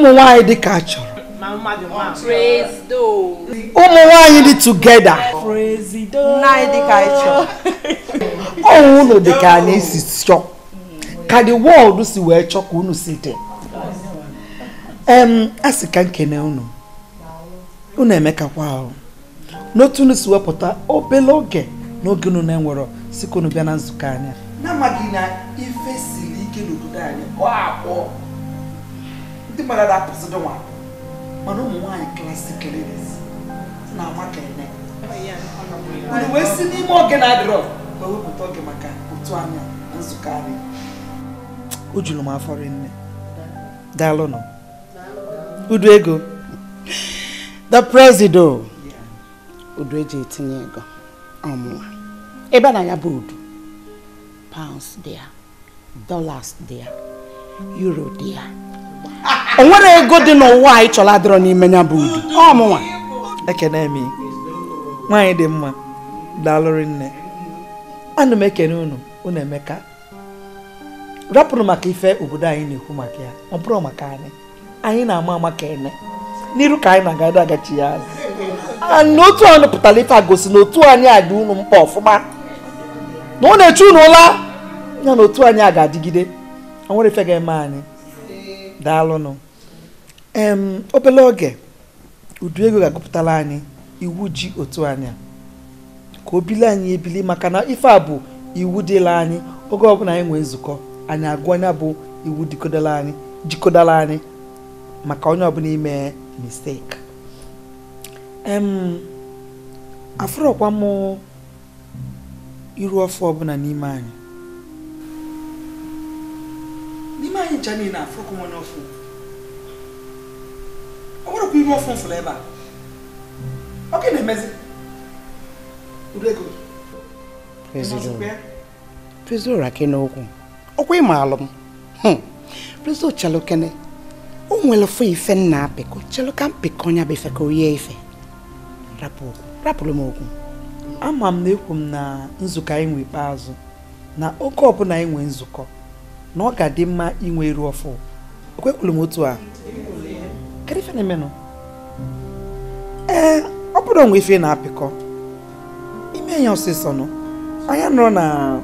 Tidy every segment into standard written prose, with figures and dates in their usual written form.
Umuwa the culture. Praise though. Umuwa the together. Praise though. Na the culture. Oh, no, the Ghanese is shock. Can the world do see where shock unu sitting? As it can uno. Una make a wow. No tunu siwa pota obeloge. No gunu nenworo. Siko no biana zukani. Na magina ife silike lukudani. Wow. The mother that president one, but no more classic ladies. Now what can I? When we see the more can I draw, but we put talking about Utuanya and Zukari. Ujulo ma foreign ne. Dalono. Udwego. The president. Udweje itiniego. Amwa. Eba na yabudu. Pounds there, dollars there, euro there. And what I go to know why Choladro ni Menabud. Oh, Mama, I can hear me. Why the man, Dalorin, and make a no, Unemeka. Rapu Makife Ubuda in Humakia, on Promacane. I in a Mamma Kane, Nirukaina Gada Gatias. And no two on the Patalifa goes no two and ya do no pofuma. No, no, two nola. No, two and ya gadigide. And what if I get money? Dalono. Opeloge. Udwego gakuputalani. Iwuji otuanya. Kobilani ebili makana ifabu. Iwudelani. Ogo obuna enwe nzuko. Ani agwanya bu iwudikodalani. Jikodalani. Maka onye obuna ime mistake. Afro kwa mo iru ofu obuna n'ime anyị. Janina, for common of food. I want to be more fun forever. Okay, the message. President, President, I can't know. Okay, Malum. President Chalokene. Oh, well, if we fend napico, Chalokan Piconia Befeco Yefe. Rapo, Rapulomokum. I'm a milkum na Nzukain with Bazo. Na Oko upon I win Zuko. No gadima inwe ruofo. Okwe kulumotu a. Kadi fene meno. Obodo nwefe na apiko. Ime ya oseso no. Aya no na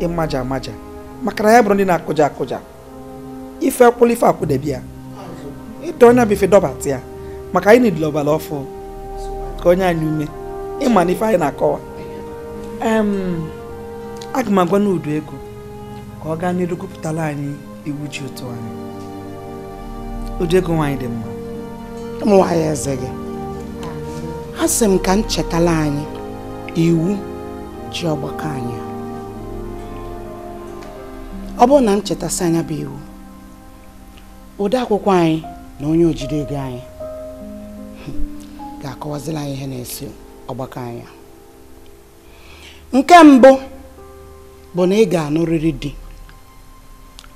imaja maja. Makara ya brondi na koja koja. Ife kwolifa akude bia. I dona be fe dobatia. Maka I need love alofo. Ko nya anyume. I manify na kowa. Agmagwa na udu ego. Ogani rukuputalani iwuji otuani. Odego nwanyi dem. Mo wa ya zege. Asem kan chetalani iwu ji ogbaka anya. Obona ncheta sanya be iwu. Oda akwụkwọ anyị na onye ojide ego anyị. Ga akọwazila anyị ihe na-esi ogbaka anya. Nke mbụ bụ na ị ga-anụrịrị di.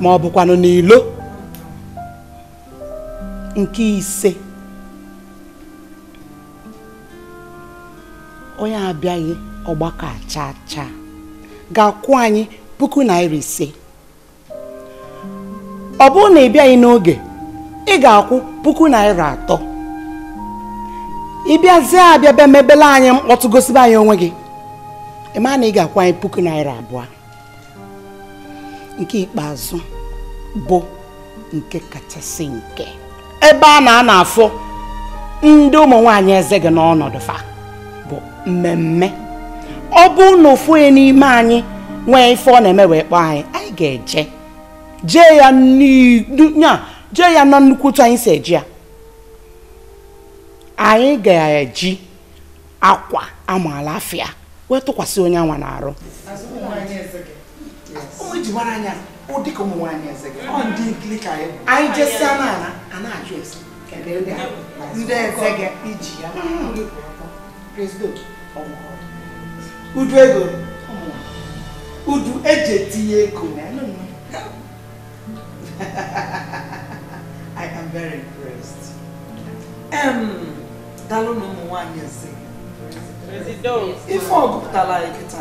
ma ọ bụkwanụ n'ilo nke ise onye abịaghị ọgbakọ chaa chaa ga-akwụ anyị ₦5,000. Ọ bụrụ na ị bịaghị n'oge ị ga-akwụ ₦3,000. Ị bịazie abịa be mebele anyị mkpọtụ gosibe anyị onwe gị ị ma na ị ga-akwụ anyị ₦2,000. Nke ikpeazụ bụ nke kachasị nke ebe a na-anafọ ndị ụmụ nwaanyị eze gị n'ọnọdụ fa bụ mmemme ọ bụ na ofu n'ime anyị nwee ife ọ na-eme wee kpọọ anyị anyị ga-eje jee ya na nnukwu otu anyị si eji ya anyị ga-eji akwa amaala afịa wee tụkwasị onye anwa n'arụ. Yes. I am very impressed. If all good like it,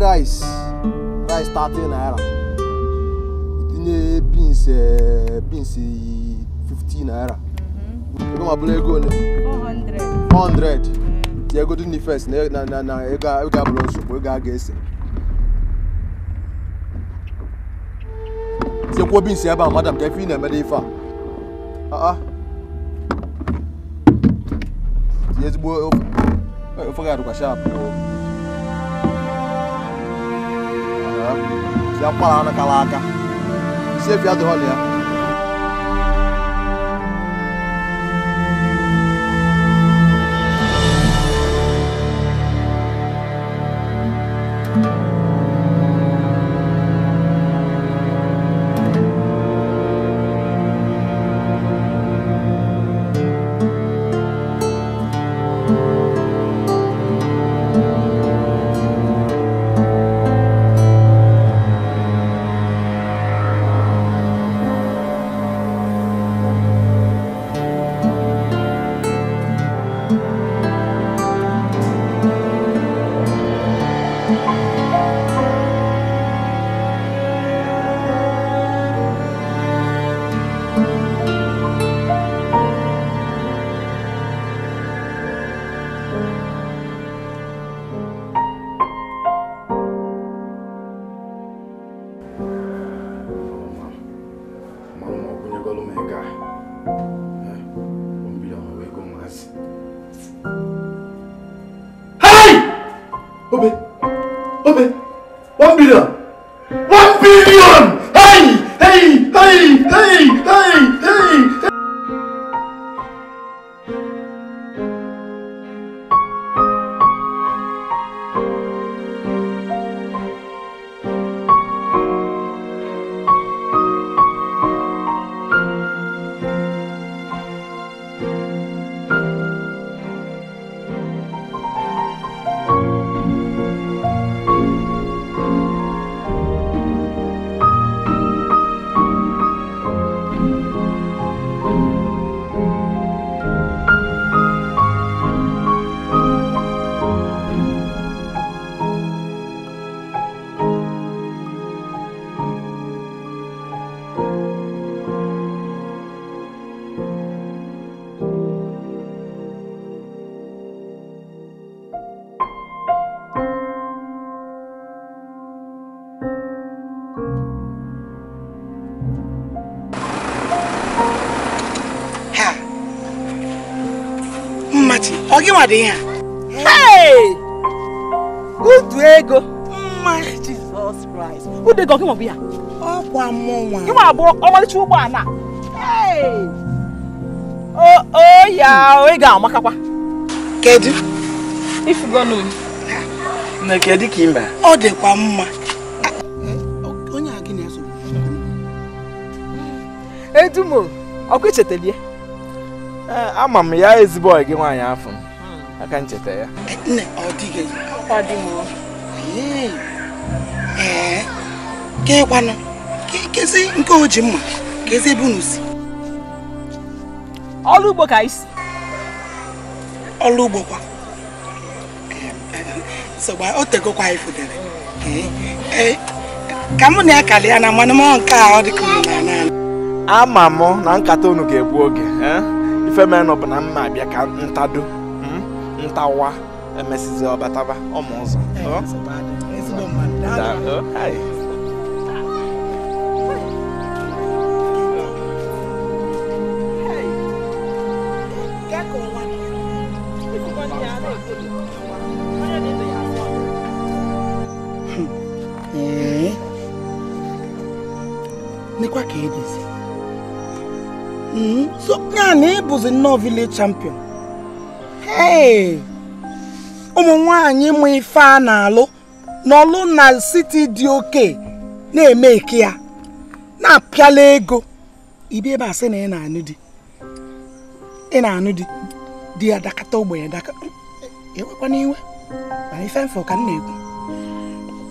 rice 30 naira. Beans 15 naira. You go play go 400. You go do the first. Na. You go blow soup. You go guess. You go beans here, but madam, you feel me dey far. Yes, boy. I forgot to go shop. Ya pala na kalaka se via do olha Hey! Good day, go. My Jesus Christ. Who they go? Come on, be here. Oh, one more. You are born over the 2 1. Hey! Oh, yeah, we got Macapa. Kedu. If you go, no. No, Kedi Kimba. Oh, the Pamma. Oh, yeah, Guinea. Hey, Dumo. I'll quit it, dear. I'm a man's boy, give my iPhone. I can't tell you. Oh, dear. Oh, dear. Eh, get one. Get it and go, Jim. Get a bonus. All the book eyes. All the book. So, why ought to go quiet for them? Eh, Kamu ne akalia na manu mo nka odi kumana. Ama mo na nkato nu ga ebu oge, eh? Ife me no bana mma abia ka ntado, ntawa emesizi obataba omunzo. Oh, so bad. It's no man. Hi. So Nani was a no village champion. Hey, Omonwanye mwe fa na lo, no lo na city di okay. Ne make ya, na piale ego. Ibe ba se ne na anudi, Di adakato boy adaka. Ewe kwani iwe, na ife for kan nego.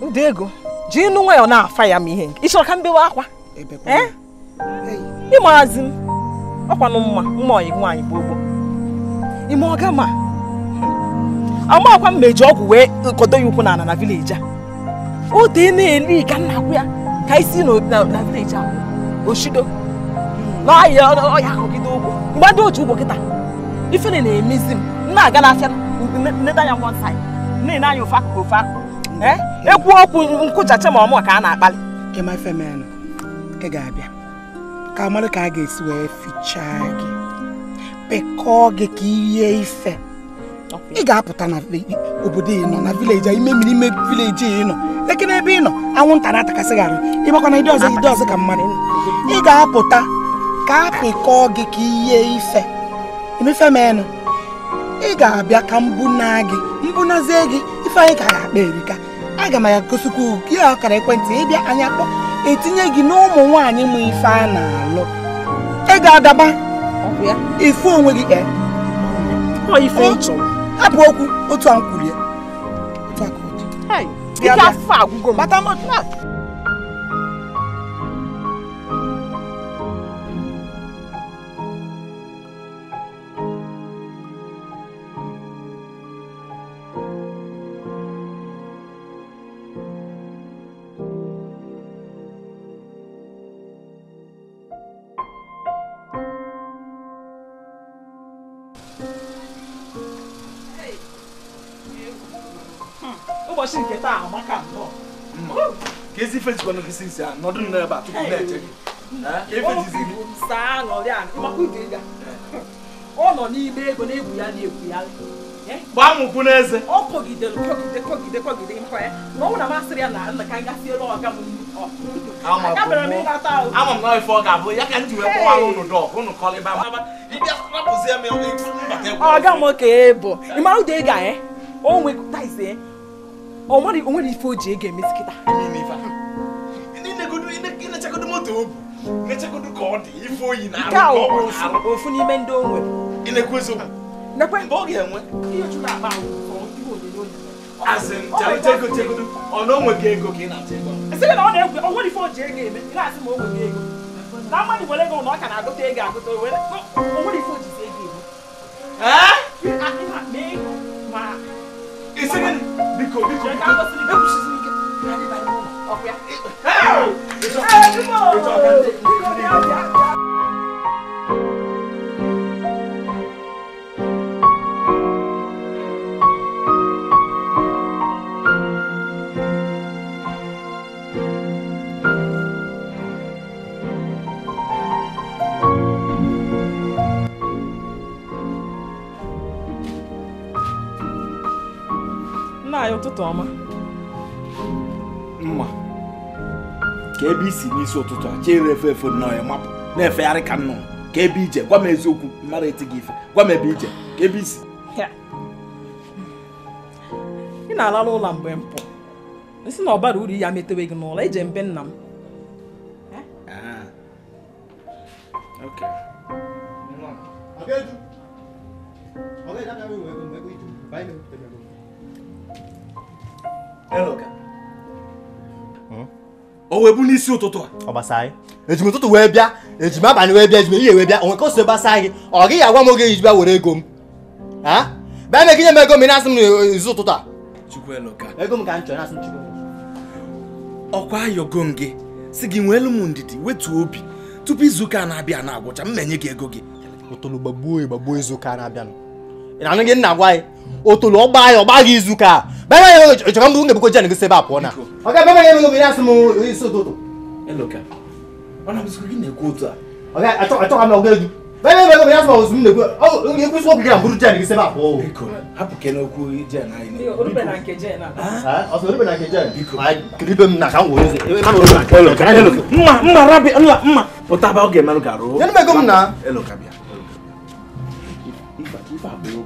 Udego, jinu we ona fire me heng. Isho kan be wa kwa. Eh? You mazin. Okwa no mma, mma yi nwanyi bobo. Imo ga ma. Ama okwa meje ogu we kodo yuku na na village a. O de na eli ka na kwa. Ka isi no na village a. Oshido. Na ya o ya ko kido ogu. Mgbado otu ogu kita. Ife na emizim. Na ga na afia na da ya one side. Na na you fa ko fa. Eh? Ekwu okwu nkuchache ma omo ka na akpali. E my family. Kegabia. Kamalaka is where Fichagi. Pecog, ye fair. You got put on a village. I made village, you know. Like an abino, I want another Casagan. You walk on a dozen, it doesn't come money. You got put a capicog, ye fair. You if a man, you got Biacambunagi, Mbunazegi, if I got America. I got my Kosuku, Yaka, Quentia, and Yapo. Etinyegi no mo nwanyi mu ifa na alo e ga adaba ohia ifo onwe gi e o ifo otu abu oku otu ankulie otu akodi hai ya fa agugo mata mo na It's going to be sincere, not to know about it. I'm not going to be able to do it. I'm going to go to the house. I'm going to go to the house. KBC ni so tutu a chere fe fe no e map na fe yari kan no KBJ gwa me ezoku mara etigife gwa me BJ KBC ina ala lo lambe mpo nsi na obara uri ya metewe gi no la eje mbe nnam okay no okay na we go buy me hello ka Oh, we bully so to. Obasai. Ejimoto we bia, ejima ba ni we bia, ejime ye we bia. O nko so basai. Ori ya gwa mo ge ijba wore ego m. Ha? Ba me kinye me go mi na sum izu to ta. Chukwu eloka. Ego m ka ncho na sum chukwu. Okwa yogonge, siginwelu munditi, wetu obi. Tupi zuka anabia na agwacha, mmenye ke ego ge. Otolu babuwe zuka anabia no. Ina anonge nina wai, otolu obagi zuka. Bema yo, chokambu unge buko jani giseba apona. Oka, bema yo mungu binasi mu, iso toto. Eloka, wana msikuki nekota. Oka, atoka mna ugelu. Bema yo mungu binasi mu, uzumu nekota. Oh, yungu iso kukira mburu jani giseba apo. Eko, hapu keno kuhi jana haine. Yo, urube na keje na. Ha? Oso urube na keje? Eko. Ay, kribe mna kangu weze. Ewe manu urube na keje. Eloka, eloka. Mma rabi, eloka, mma. Otaba oge manu karo. Yenu mego mna. Eloka bia. Ifa biogo.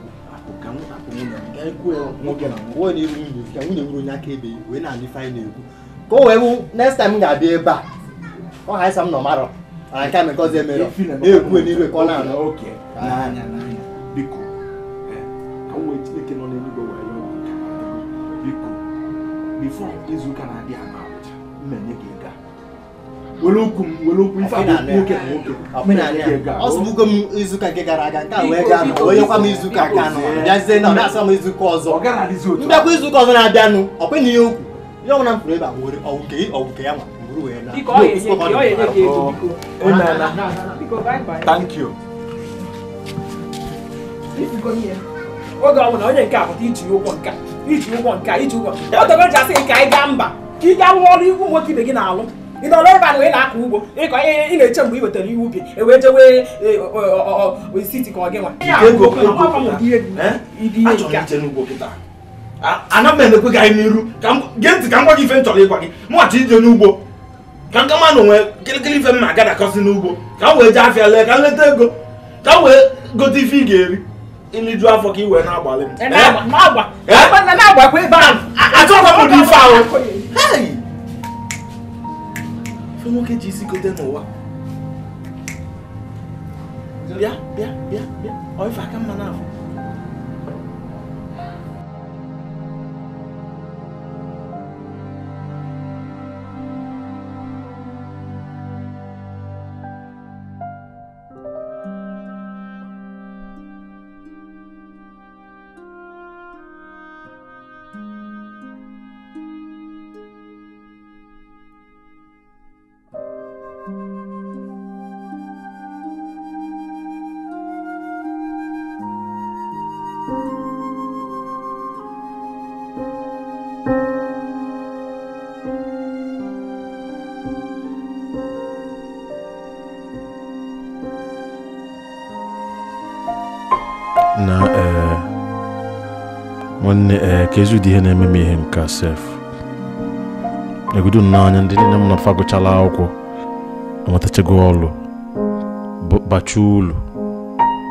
Go next time be back. Oh, I some no matter. I can't because they may feel okay. I won't take it on any before this, you can be Thank you. You know, everybody like Ubo. In the chamber, we were telling you, we went away with city call again. I okay, GC, go there now. Yeah. Or if I can manage. Kezu di hene mimi henka self. Negudu na nyandi ni namu nafago chala uko. Amatache goalo, bachulo,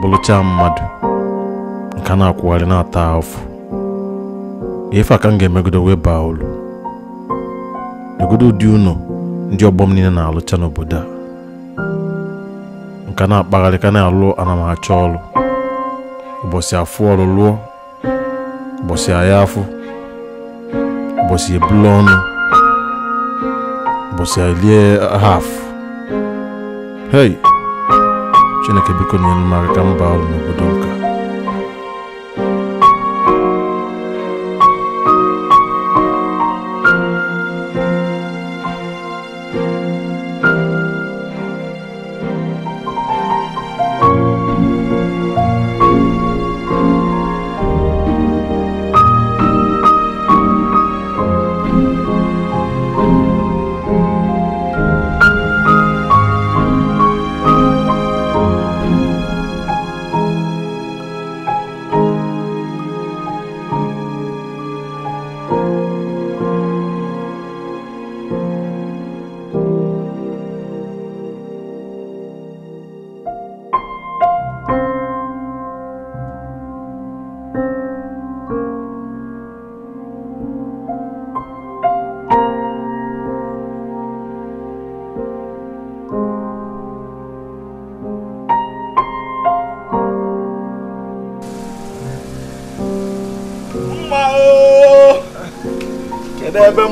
bolocha madu. Nkana kuwale na taafu. Yefa kange megudu we baolo. Negudu diuno ndi obomni na alocha no boda. Nkana bagale kana alo anama cholo. Bosi afuolo lo. Bosi ayafu, bosi eblono, bosi alie hafu. Hey, chene kebiko ni anu marikamba au nubudonka.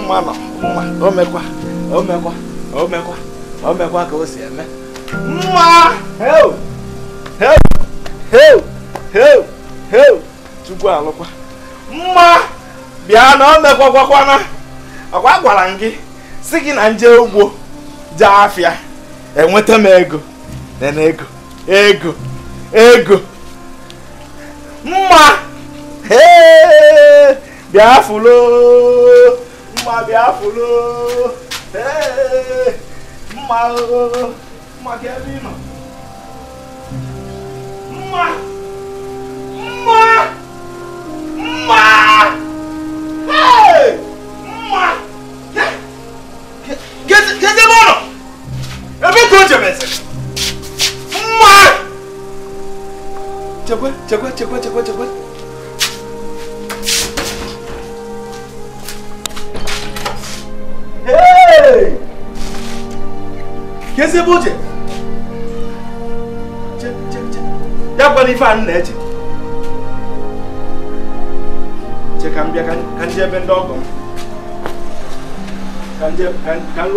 Mama, biya na o mekwa kwa na. Akwa gwala ngi. singing and Joe Jafia and what a mego, an ego. Ma, hey, Biafulo, Ma Biafulo, hey, Ma Gavino, Ma, hey, Ma. Get the bottle! A bit of a message! Hey! Get the bottle! Check, can you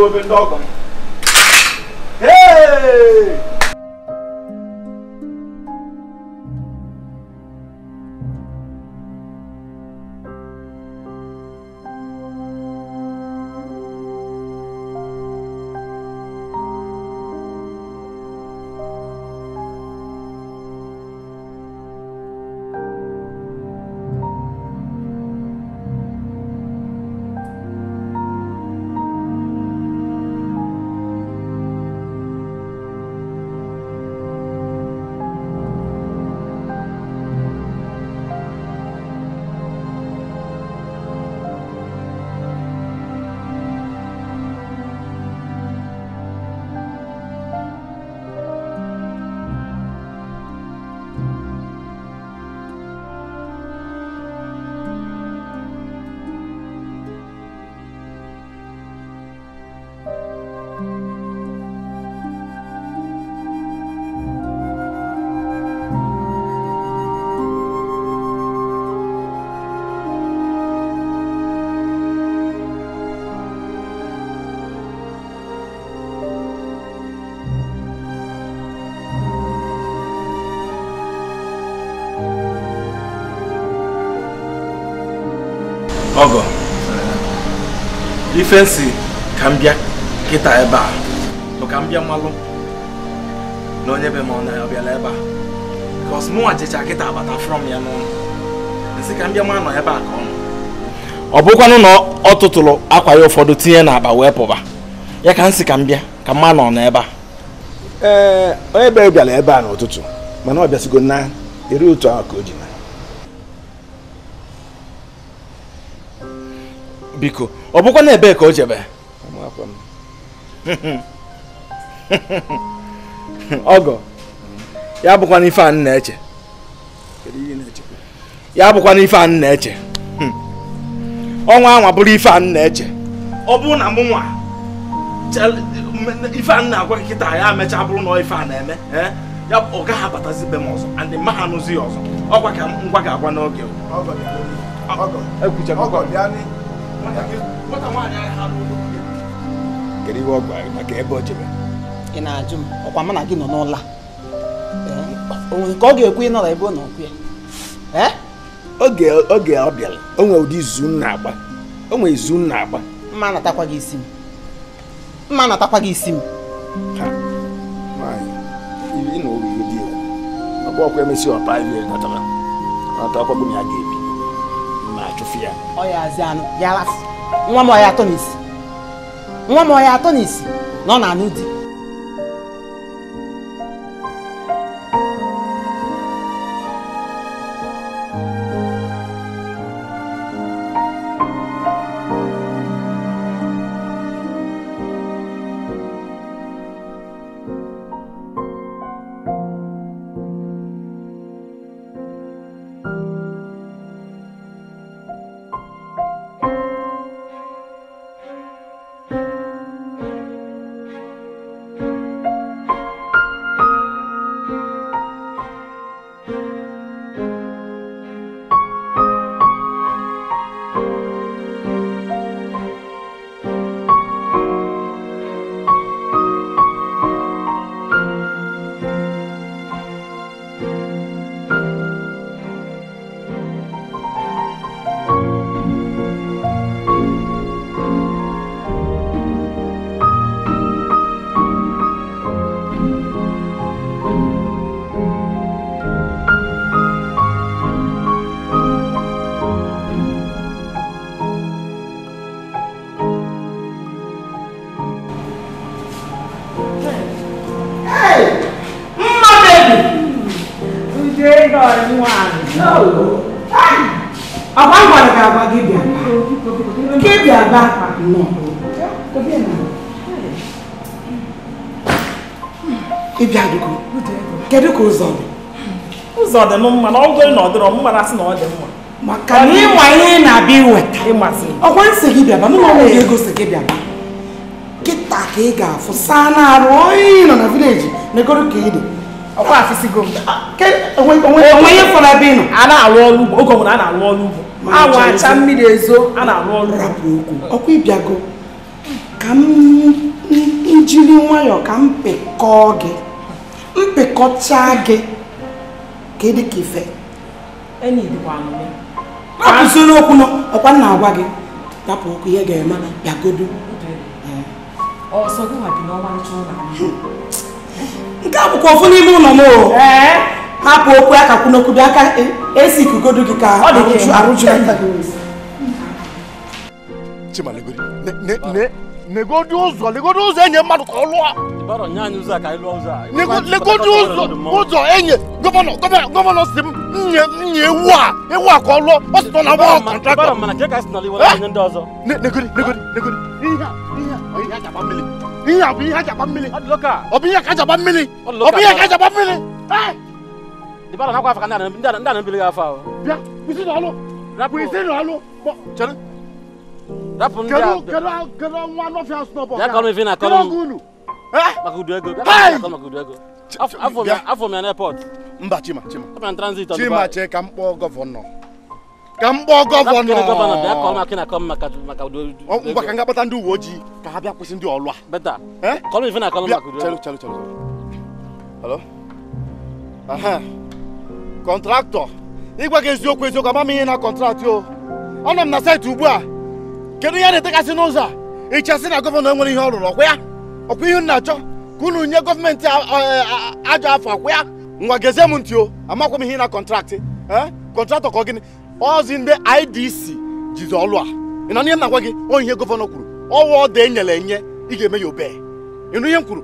open dog on? Hey! Ogo, defense can be kita eba, but can be malo. No one be mana ya be leba, because mo ajecha kita abata from ya no. Nse can be mana eba kon. Obuko no no otutulu akwa yo fodo tie na aba we poba. Ya kan se can be ka mana na eba. O ebe be leba na otutu, mana o biasigo na eri otu akoji. Biko, obukwa na ebe ka ojebe. Amakwam. Ogo. Ya bukwa ni fan na eche. Kedi na eche. Ya bukwa ni fan na eche. Onwa anwa buru ifan na eche. Obu na munwa. Ifan na akwa kita ya mecha buru no ifan na eme, eh? Ya oga ha batazi be mozo and the mahanuzi ozo. Okwa ka ngwa ga agwa na oge. Ogo. Ogo. Ekucha ogo biani. What am I? Can you walk by my cable? In a gym, or one again, no la. Only call your queen or a bono. Eh? Oh, girl, Bill. Oh, this soon naba. Only soon naba. Manatapagisim. Manatapagisim. My, you know, you deal. I walk with Monsieur Pivot, not a talk of me again. Fear. Oh, yes, Yalas. One more atonis. None are needed. Hey! My baby! Who's your daughter? No! I want to give you a back. Give you a back. Give you a back. Get a good one. Who's other woman? All going on the wrong one. That's not the one. My name, my name, I be wet. I want to give you a back. No one goes to give you a back. Get that egg for Sana Roy on a village. They go to Kid. Oh, I see. Go. I Hello? Aha. Contractor. All in the IDC, Jizolwa. In any other way, only a governor could. All the Engelene, he gave me your bear. You know him, could.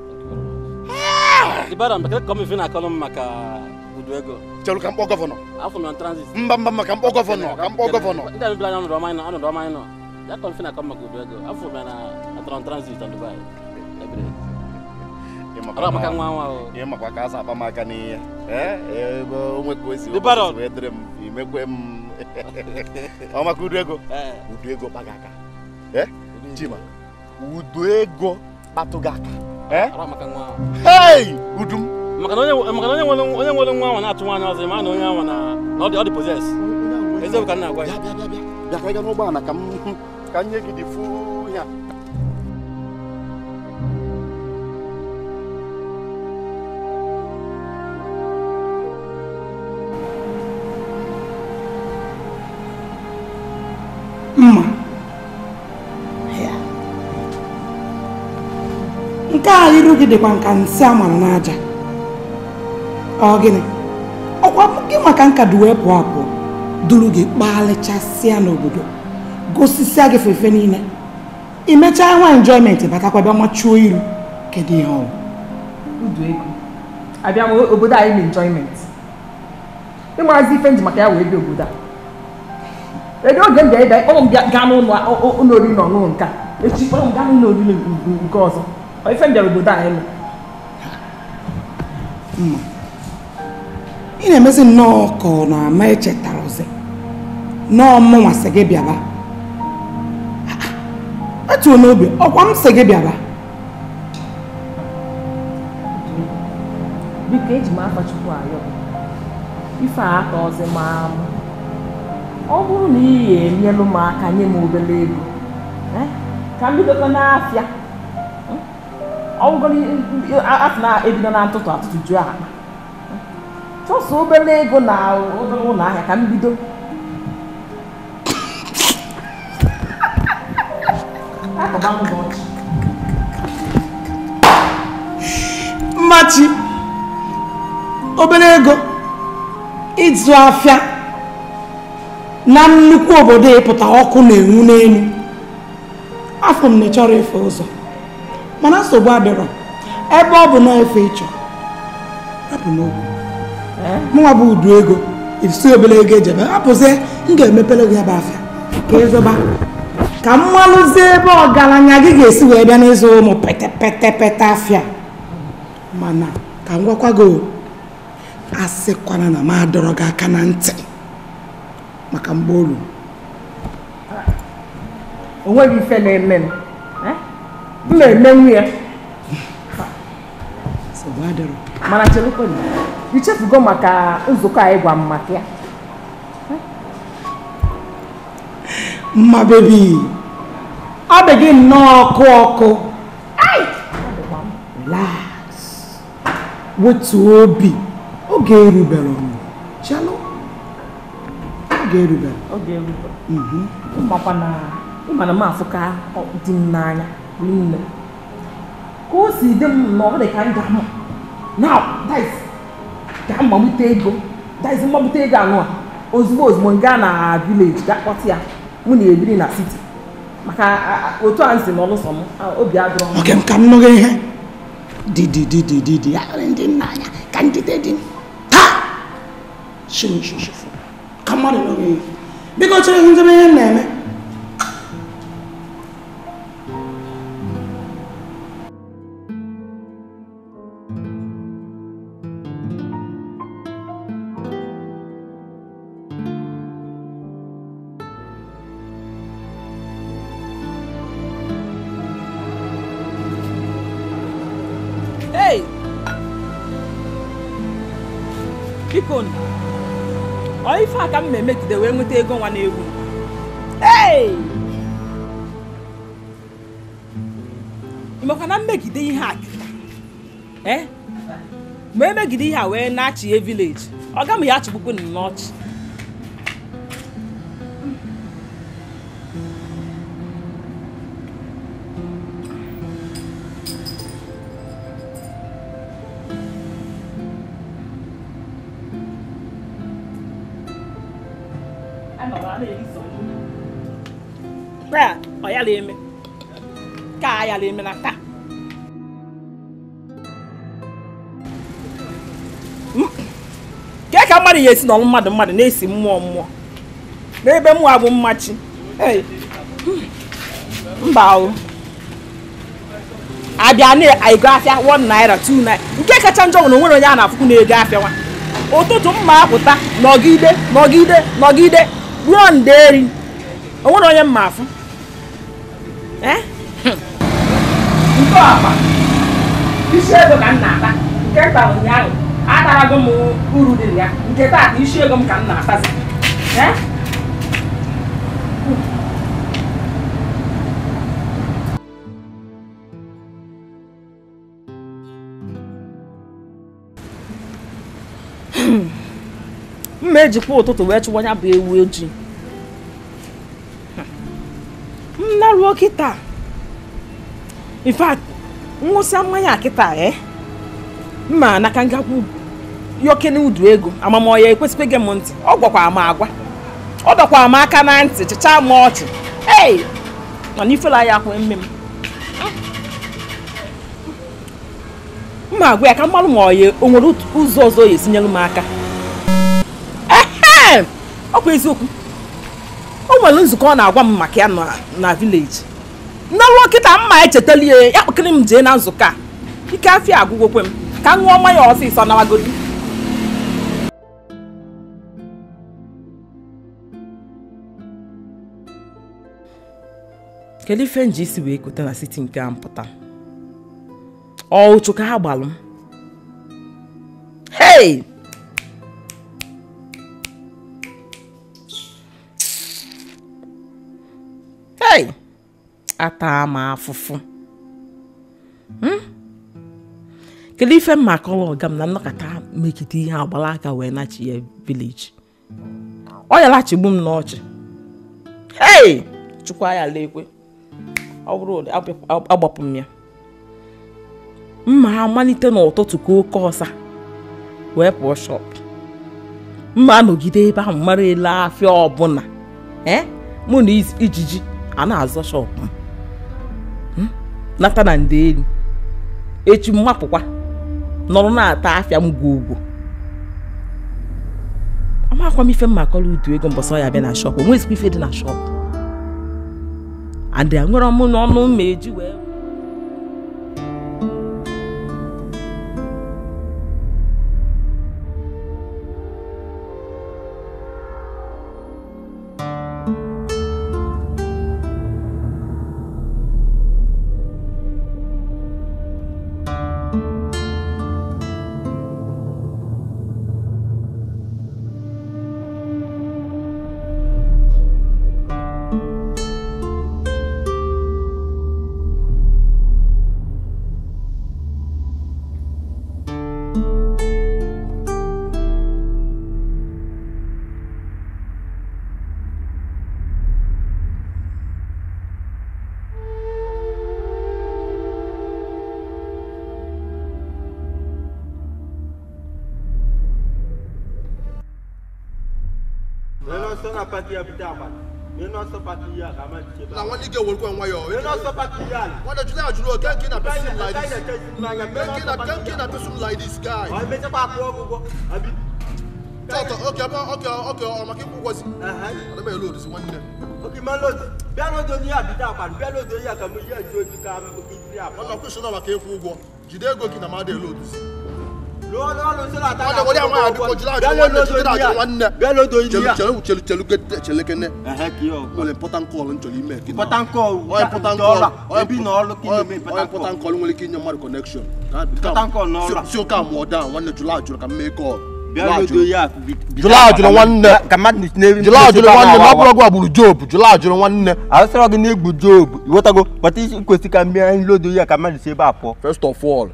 Ah! The baron, but come if I call him Maca Udwego. Telukampo governor. I'm from transit. Mbamba Campo governor. Campo governor. Then plan on Romano, I don't Romano. That confina come Udwego. I'm from a transit on Dubai. Yamapacasa, Pamacani, eh? The baron. Ama Udwego, Udwego bagaka, eh? Chima, Udwego atugaka, eh? Hey, Udum. Makanoni wana atuwana zema no ya wana na odi possess. Ezo kana kwa. Ya kwa no ba na kam kanye kidifu ya. Mma, yeah. Nka iru gidekwa nka nsi amara n'aja. O gini. Okwa puki maka nka duwe pọ apọ. Duru gi kpalichasia n'obodo. Gosisia gi fefe niile. Imecha nwa enjoyment batakwa bia machuo iru. Kedu ihe o? Udwego. Abia obodo ayi enjoyment. Imazi fend maka ya we bi obodo. They don't get there. Oh, Ganon, oh, no, no, no, if she found Ganon, no, because I think they will die. In a message, no corner, my chetarose. No more Segebiaba. That's a noble, or one Segebiaba. You can't mark what you are. If I cause a mom. Oh, me, yellow mark, and you move the label. Can you look on Afia? Oh, Afna, even an answer to drag. Just over Lego now, over one I can be done. Machi Obelego, it's Afia. Nan look over there, put a hawkon name. After nature, a foes. Manasso Barbara, ebe ọ bụ na efe ịchọ hapụ n'ogwu mụnwa bụ udu ego ifisi obele ego ejebe hapụzie m ga-emepere gị ebe afịa ka ịzọba ka mmalụzie ebe ọgaranya gị ga-esi wee bịa n'ịzụ ụmụ pete afịa mana ka m gwakwa gị asịkwana na m adọrọ gị aka na ntị maka mgbe olu onweghị ife na-eme m na-eme nwe ya mana chelukwe ichefugo maka nzukọ anyị gwa m maka ya mma bebi ọ bụ gị nnọọ ọkụ ọkụ relax wetuo obi oge erubere chelo oge erubere oge erubere ịmana m afụka dị m n'anya n'ime ka o si dị m na ọ dị ka ndị ahụ now, guys, that is Ghana village, that what here, in a city. Maka, okay, come no here. Did, come on, because you're in the name. Hey! You cannot make it in hack. Eh? May make it here where Nachi a village. I got me out to book in Notch. Keka mari yesi no mmadụ na-esi mmụọ na ebe mụ abụ mmachi eh mbawo abia na aigo afia 1 naira 2 naira nke kacha njọ na onwere onye a na-afụkụ na ego afia wa ụtụtụ mma apụta nọgide ruo nderi onwere onye mma afụ eh? This year, the man, get down young. I don't know who did that. Get that, you should come. Eh? Major photo to which one I be will G. In fact, Musamaya Kita, eh? Man, I can't get your canoe to ego. I'm a moyer, it was big a month. Oh, Guamagua. Oh, the Guamaca Nancy, the child Morton. Hey! And if I have women, Magua, come on, moyer, Umurut, Uzozo is in your marker. Eh! Okay, so. Oh, my lose the corner, one Macana, na village. No look at that, my chatelier, Yakrim Jena Zuka. You can't fear Google him. Can't warm my office on our good. Kelifan Jesse Wake could tell a sitting campota. Oh, took her ballon. Hey! Hey! Atama fufu. Kelife makolo gam na nakata make it here balaka we na chi village. Oyala chigbum na ochi. Hey, chukwa ya lekwe. Obro agbapum ya. Mma amalite na ototu ko kosa. We po shop. Mma nogide ba mmare la afia obuna. Eh? Mu ni ijiji ana azo shop. Nathan and Dale. echi mapụkwa nọrọ na ata afia mgwu ugwu amakwa mi fe makọlụ udu ego mboso ya bịa na shop onwe isi ife dị na shop and ngoro mụ na ọnụ meji we First of all,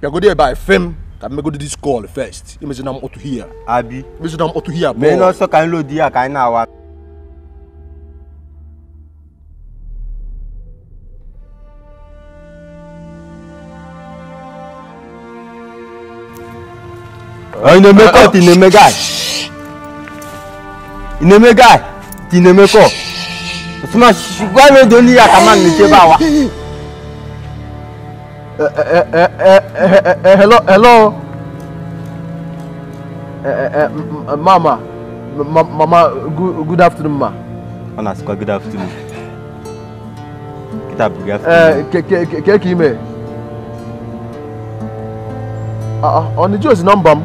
you go there by film. Can we go to this call first? You mention I'm out to here. Abi, mention I'm out to here. Me no so can load here can now. In the mega, in the mega. Smash. Why me don't here? Come on, me say bawa. Hello. Mama, good afternoon, ma. Onaskwa, good afternoon. Kita buka. Kekime. On the Joe's number.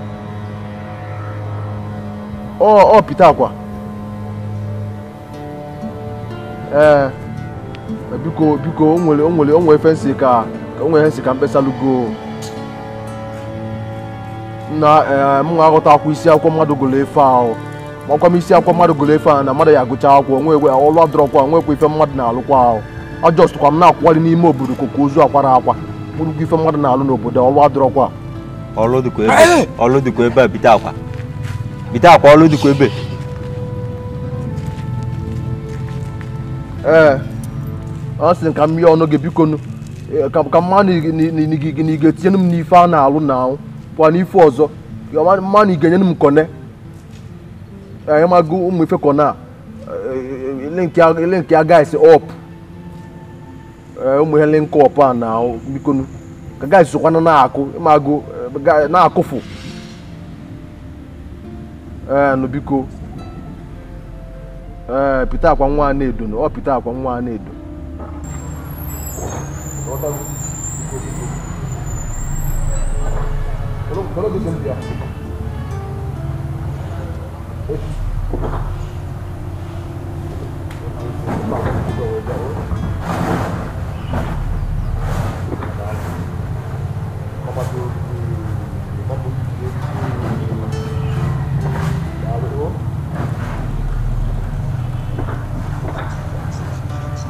Oh, Peter kwa. Biko, ongole fancy ka. Come on, you get him ni far now. Pony Fozo, your money getting him connect. I am a good with a corner. Link your guys up. We link up now. We couldn't. The guys who want an arco, Mago, Narcofu. And Bico Pitap on one need, or Pitap on one need.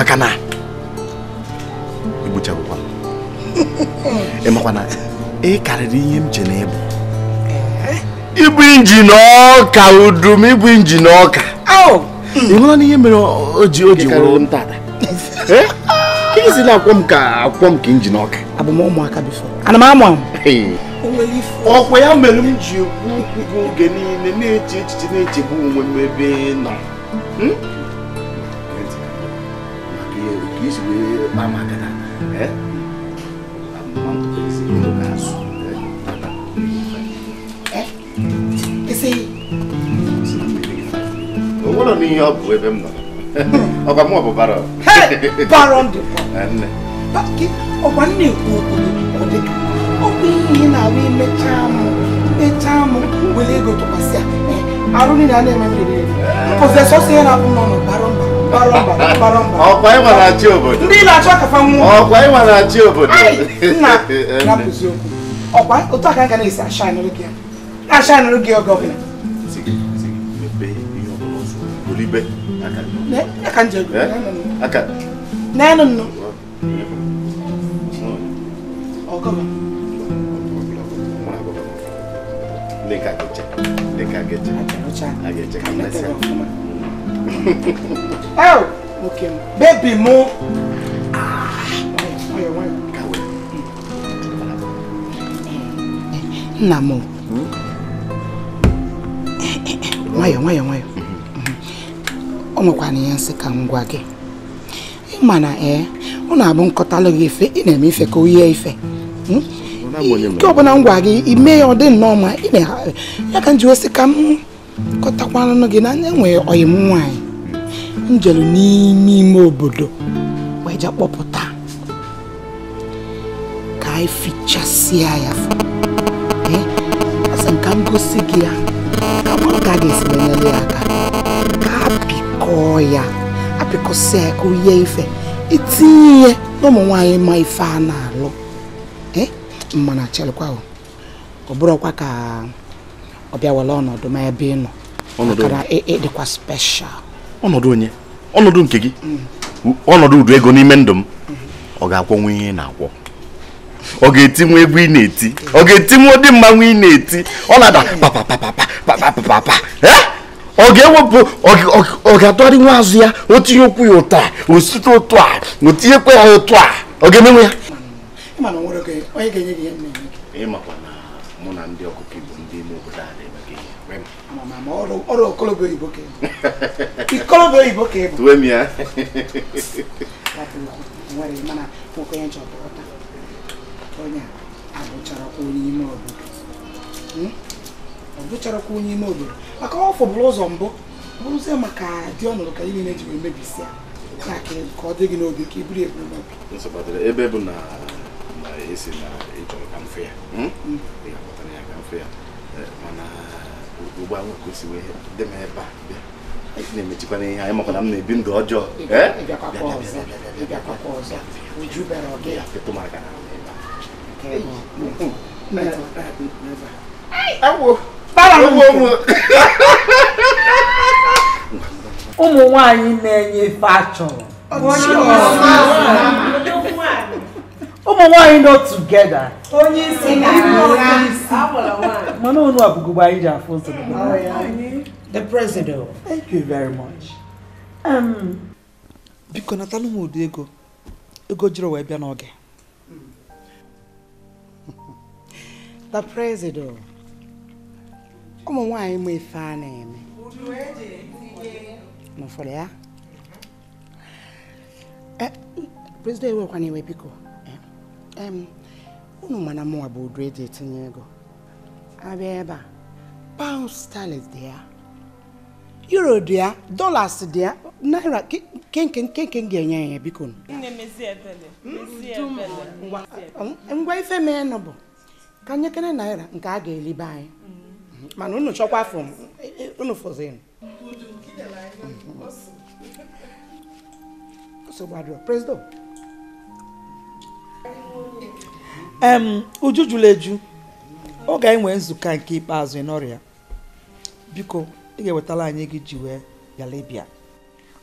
Makana, ibu cakap apa? Makana, karirin jenebo. Ibu injinoka, udumi ibu injinoka. Oh, ingatlah ni yang bero oji belum tada. Kini sila aku am injinoka. Abu mau makan besok. Anak mama. Hey, aku yang belum jibu gini jibu membebena. Mama kata, orang ni apa buat benda? Orang mau apa barang? Hei, barang tu. Tapi orang ni kulit, orang ni nawi macam boleh go tu pasir. Aruni dah ni memang dia. Posesor siapa pun barang. Baramba. Oh, why was I joking? Nila, talk about me. Oh, why was I joking? Hey, na puso. Oh, why? Oto kanga ni sa shine look here. Na shine look here, governor. Sige. Me pay you also. Olibe. Aka. Ne? Aka nje. Aka. No. Oh, come on. Leka geche. Leka geche. Oh, okay. Baby, mo. Namo. Why? Omo kwa ni yansi kangwa ge. Imana una abunkota logi fe inemi ife ko ye ife. Ko bona ngwa ge ime odin normal ine ya kan juwe sikam kota kwala no ge na nwe oyim nwan. Njelo ni mimo obodo weja poputa kai fichasi aya asan kan go sigia ka mo ka gesi benele aka ka pikoya apiko se ko ye ife itiye no mo wan mai fa na alo mana chele kwa o oboro kwa ka obia wala onodo ma ebe no onodo ka de kwa special onodo onye onodo nke gi onodo udu ego ni mendum o ga akwo nwe na akwo o ga eti nwe egwu ni eti o ga eti nwe odi mma nwe ni eti onada papa o ga ewo o ga tori nwa azu ya otinye okwu ya uta osito otu a otinye kwe ya otu a o ga menwe ya ima na nwere ke onye ga enye gi eme ima kwa na mo na ndi okuku igbo ndi ime obodo a mama oro kolobo iboke tuemia wari mana poko yancho bota onya abuchara ko ni modu akawo for blozo mbo buze maka di onuru ka yini neji mebisi ya ka ko de gino obi ki buri ebu mbi so badere ebe bu na esi na ejoro kan fair ya botana ya kan fair mana uba won ko si we dem e ba e ni me ti pa ni ayi mo ko na me bi ndo ojo e ga kwa ozo we ju be ro ge e to maraka na e ba never awo para mo omo wanyi na enye fashion why not together? Only sing the president. Thank you very much. Because Natalu Mudego, ego jiro we be na oge. The president. Omo why me fa na eme. No for ya. President we kwani we piko. Mana more about radiating ego. Abeba, pound style is there. Euro there, dollars there, Naira, ken genye bikon. Nne mezi ebele. Ngwa ife me no bo. Kanye kene naira nka aga elibai. Man unu chokwa from unu fozen. So badu president. Ujujuleju. Oga enwe nzuka nke ikpeazụ enoria. Biko, I ga-wetala anyị gị jiwe Galibia.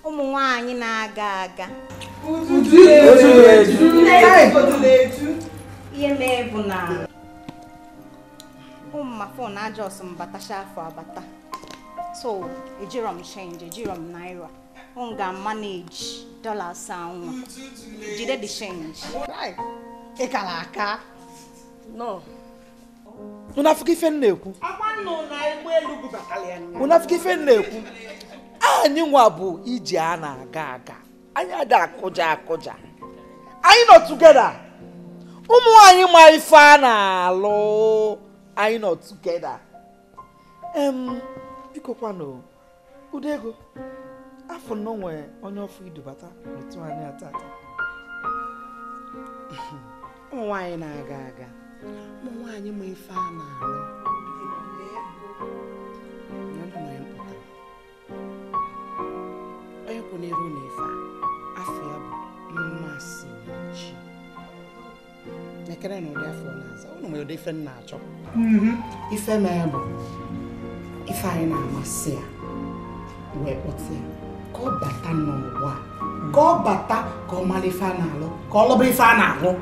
Ụmụ nwaanyị na-aga aga. Ujujuleju. Ihe mee bụ na ụmụ afọ na ajọs mbatasha afọ abata. So, ejiro m change, ejiro m naira. Ọ ga manage dollars anwa. Jide the change. Ị kala aka. No. Una forgive neku. Anyi nwa bu ije ana aga aga. Anyi ada koja. Anyi not together. Umu anyi ma ifa na lo. Anyi not together. Biko kwano. Udego. Afọ nwe onye ofu idubata metu anyi atata. Umu anyi na aga aga. Mama, I need my farm. None of my important. I can never I fear you must see. I cannot know therefore now. I know my different nature. If I may, if I am a master, we ought to go better number one. Go better, go malifana lo, go lobrifana lo.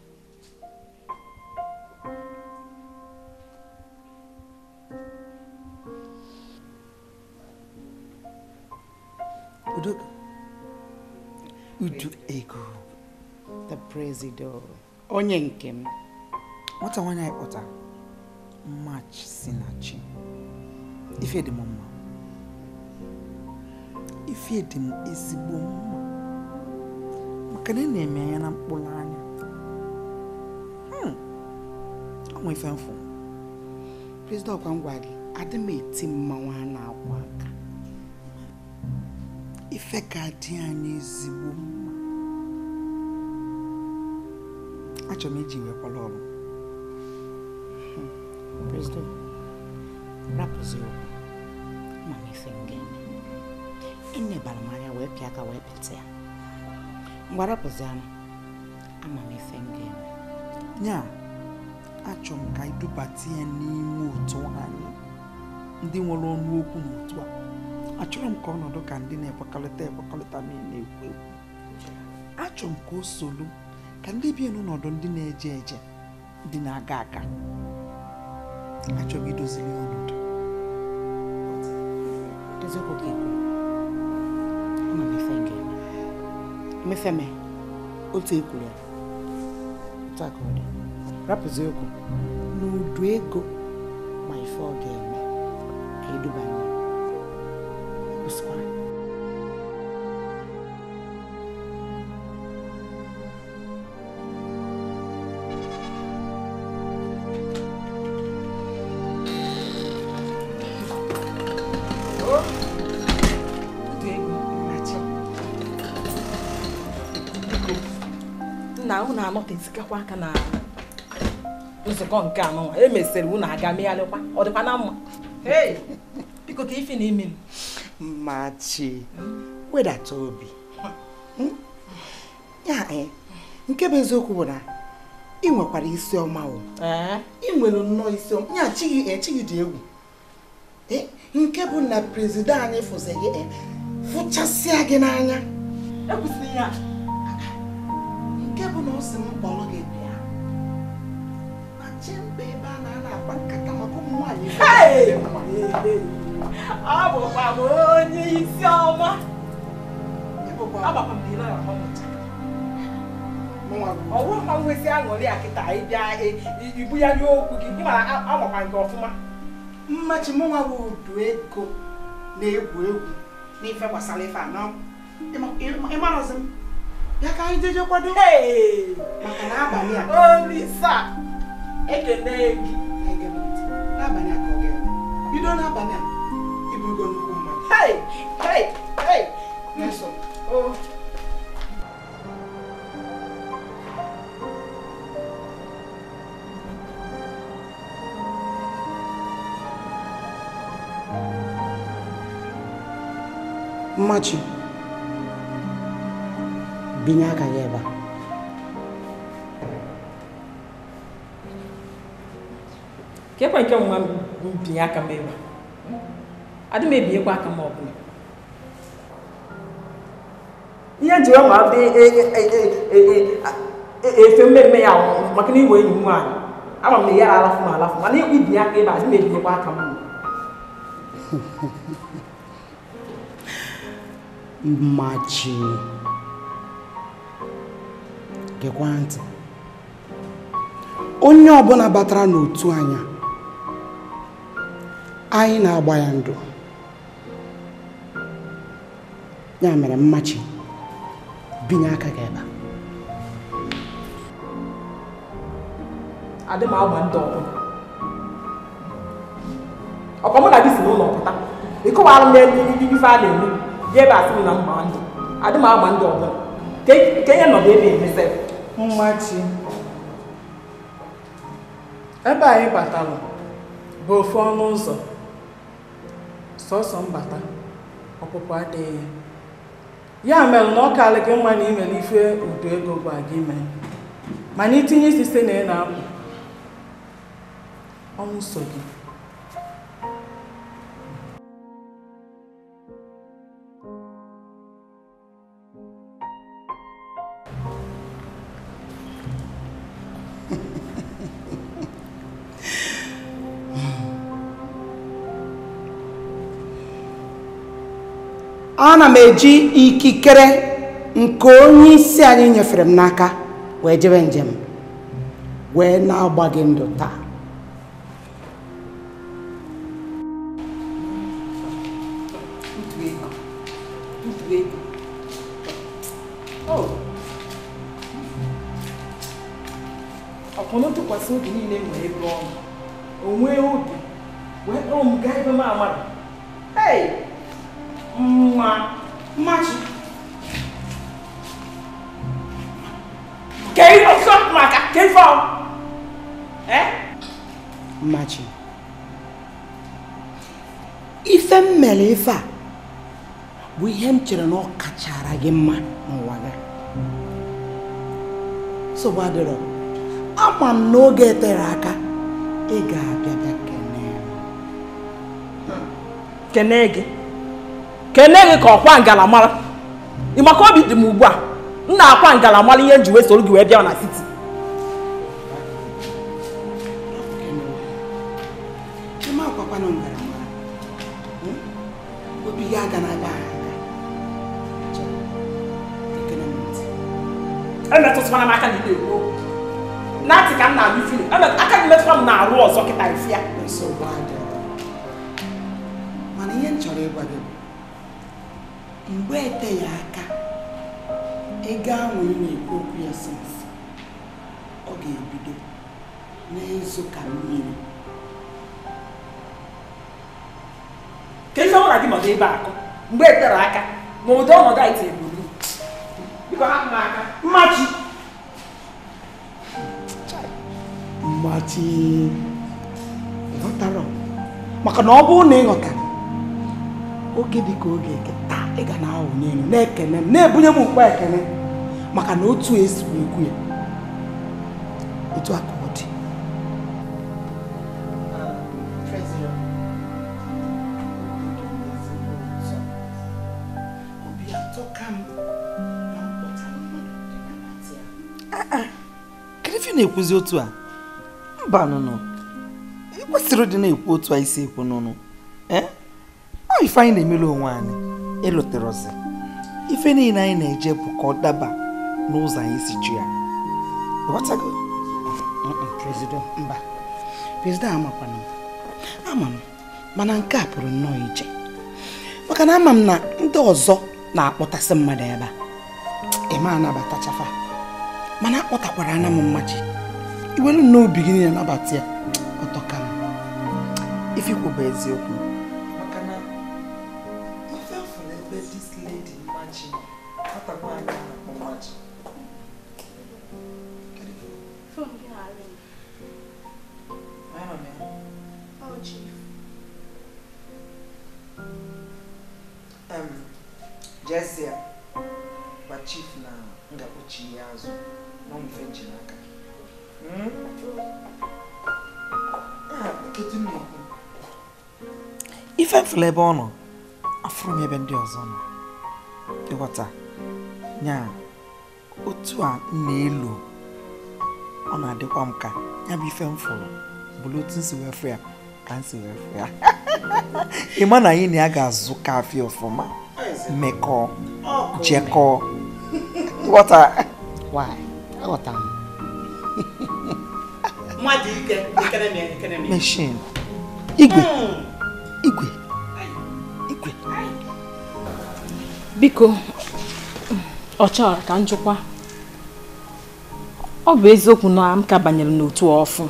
Uduk. Udu ego. The presido. Onyenkem. What a one I utter. Much sinachi. If you the mama. If you the mama. Makane ne me yana polani. Omo ifenfo. Presido kwangwagi. Ademe timma wana akwaka. Ife ka di anyi zibo mma acho meji we kololo president rapozo mami sengeni ine balmanya we pia ka we petia ngwara pozana amami sengeni nya acho nka idubati eni otu anyi ndi nwolo onu okwu n'otu a achọrọ m ka ọnọdụ ka ndị na-ekpakọlịta na-ekwu achọrọ m ka o solu ka ndị bi n'ọnọdụ ndị na-eje eje ndị na-aga aga achọrọ idozili ọnọdụ eziokwu ka ikwu ama m ife nke mefeme otu ekwuru ya otu aka ọ dị rapụzi okwu n'udu ego ma ife ọ ga-eme ka edubanye squad. Now, not in Skakana. It's a gone camel. I may say, Wuna Gamia or the Panama. Hey, because if you need me. Machi, where that Toby? Yeah, eh? Nkebezoku na, imu kwari isio mao. Eh? Imu lono isio. Nya chigi deu. Eh? Nkebu na president ane fuzege eh. Fuchasi agena anya. Ebusi ya. Nkebu na usimu bologe pia. Machembe ba na na bankata makumu ali. Hey! Much more would do it go. Nay, will be for Salifa now. Emerson, you did your what day? Only, sir. Egg and you don't have banana. If you go, hey, hey, hey, yes, oh. Machi Binyaka Yeba Kepa and John Binyaka Meba. I do maybe a quack and mob. Yet you are a family may out, Macney way in one. I want the yard out of my love. My name is Binyaka, I may be a quack and mob. Machi Gekwant Onye obona batara n'otu anya anyị na-agba ya ndụ ya mere Machi binye aka ga ebe adị ma agba ndụ ọkwa mụ na disi n'ụlọ pụta ịkọwara m n'ife a na-eme give us in a month. I don't have one dog. Take care of baby himself. Mumachi. Eba e batalo. Go for no so. So some batter. Occupy day. Ya mel no calico money, and if you do go by game. My knitting is the same now. Almost so. Ana meji ikikere nke onye isi anyị nyefere m n'aka wee jebe njem wee na-agba gị ndụ taa ọkpọnụtụkwasị obi niile nwere ebe ọrụ onwe obi wee kpọọ m gaa ebe m amara hey Machi. Can you not my captain for? Eh? Machi. If a melifa, we hem children all catch her again, man. So, what do I'm no get the raka. Ega, Keneg. Kenege ko kwa ngalamara imako bi dem ugbu a na akwa ngalamara ihe njiwe so oge we bia na city kema akwa kwa ngalamara obi ya gana ba ana to swana maka ni dego na ti kan na bi fili ana aka ni metwa na aru ozo kita ifia so bad mana ihe nchore gwa gị Mbete yaka ega wini kokwe sins oge bido n'ezo ka mmiri Kezo radi mode baako mbete raka mo do mo dai te buru biko ha maka Machi Machi Wataro maka no bu ne ngota oge diko oge ke I can now neck and never move back and Macano to his week. It's a court. President, you to her. Banano. It was the name put twice. No, eh? I find a million one. Elo terose ife ni na eje bu ko daba n'uza yin siju ya what ago president mba president amapanu amam mana nke a pụrụ nnọọ ije maka na ama m na ndị ọzọ na-akpọtasị mmadụ ebe a ema anabata chafa mana akpọtakwara ana m mmachi iwelu n'obi gị na-anabata ya ọtọka m ifikwu bụ eziokwu maka na mfefu na ebe this lady mmachi atakwa anya na mmachi Jessia, but chief now, the Uchi Yazo, no French in Aka. Ah, get to me. If I'm Flebono, I'm from Ebendozon. The water, Nya, Utua, Nelu, on a de Pomka, and be filmful. Bulletins were fair, cancer were fair. Imana in Yaga Zuka feel for me. Meko, Jeko, water. Why? Water. What do you get? Machine. Igwe. Biko, Ocha ka njukwa. O be ezoku na amka banyere n'otu ofu.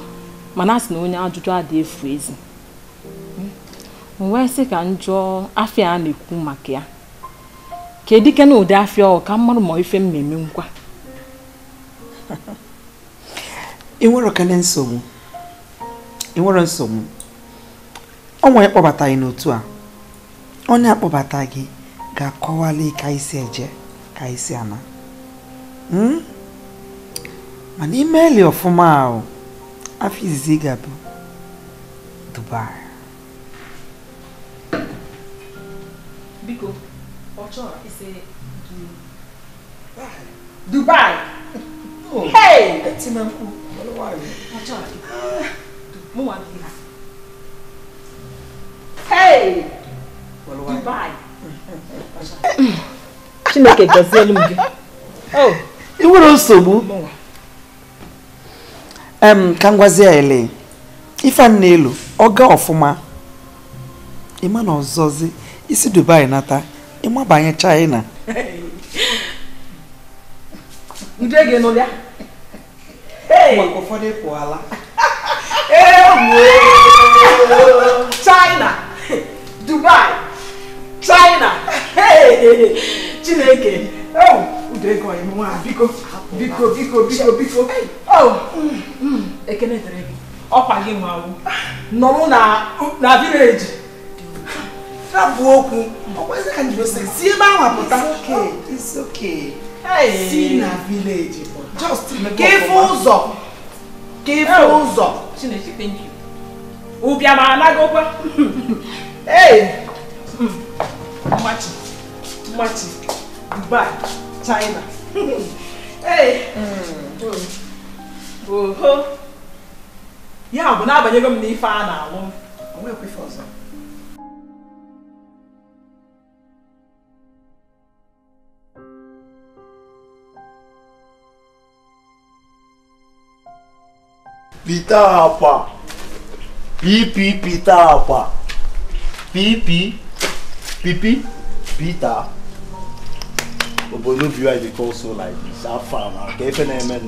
Mana asị na onye ajuju adị efu ezi. Mwe se ka njo afia na-ekwu maka ya. Kedike na ụdị afia ọ ka mmarụ ma ife mmemme nkwa. Enwero kale nsogbu. Enwero nsogbu. Onwe kpọbata gị n'otu a. Onye akpọbata gị ga-akọwali ka isi eje ka isi ana. Mana imeli ọfụma ahụ afia izizi ga-abụ Dubai. Biko, Ochoa is a Dubai. Oh. Hey, that's him. Ochoa, hey, Dubai. She make a gazelle. Oh, you were also boo. Kangwazele, if I'm Nelu, Oga Ofuma, Iman or Zozi. Isi Dubai nata, ima banye China. Ndege no ya. Hey, mako fode poala. Eh, China, Dubai, China. Hey, Chineke. Oh, udego e mwa biko. Oh, ekene teregi. Opagi mwa wu. No na village. It's okay. Hey, see na village. Just careful, zo. Careful, zo. Thank you. Hey, Machi, Dubai, China. Hey, oh, yeah, but now you're going to be far now. I'm going to be far. Pitapa, pitapa, pita. But no view I dey call so like this. I farm. Okay, if any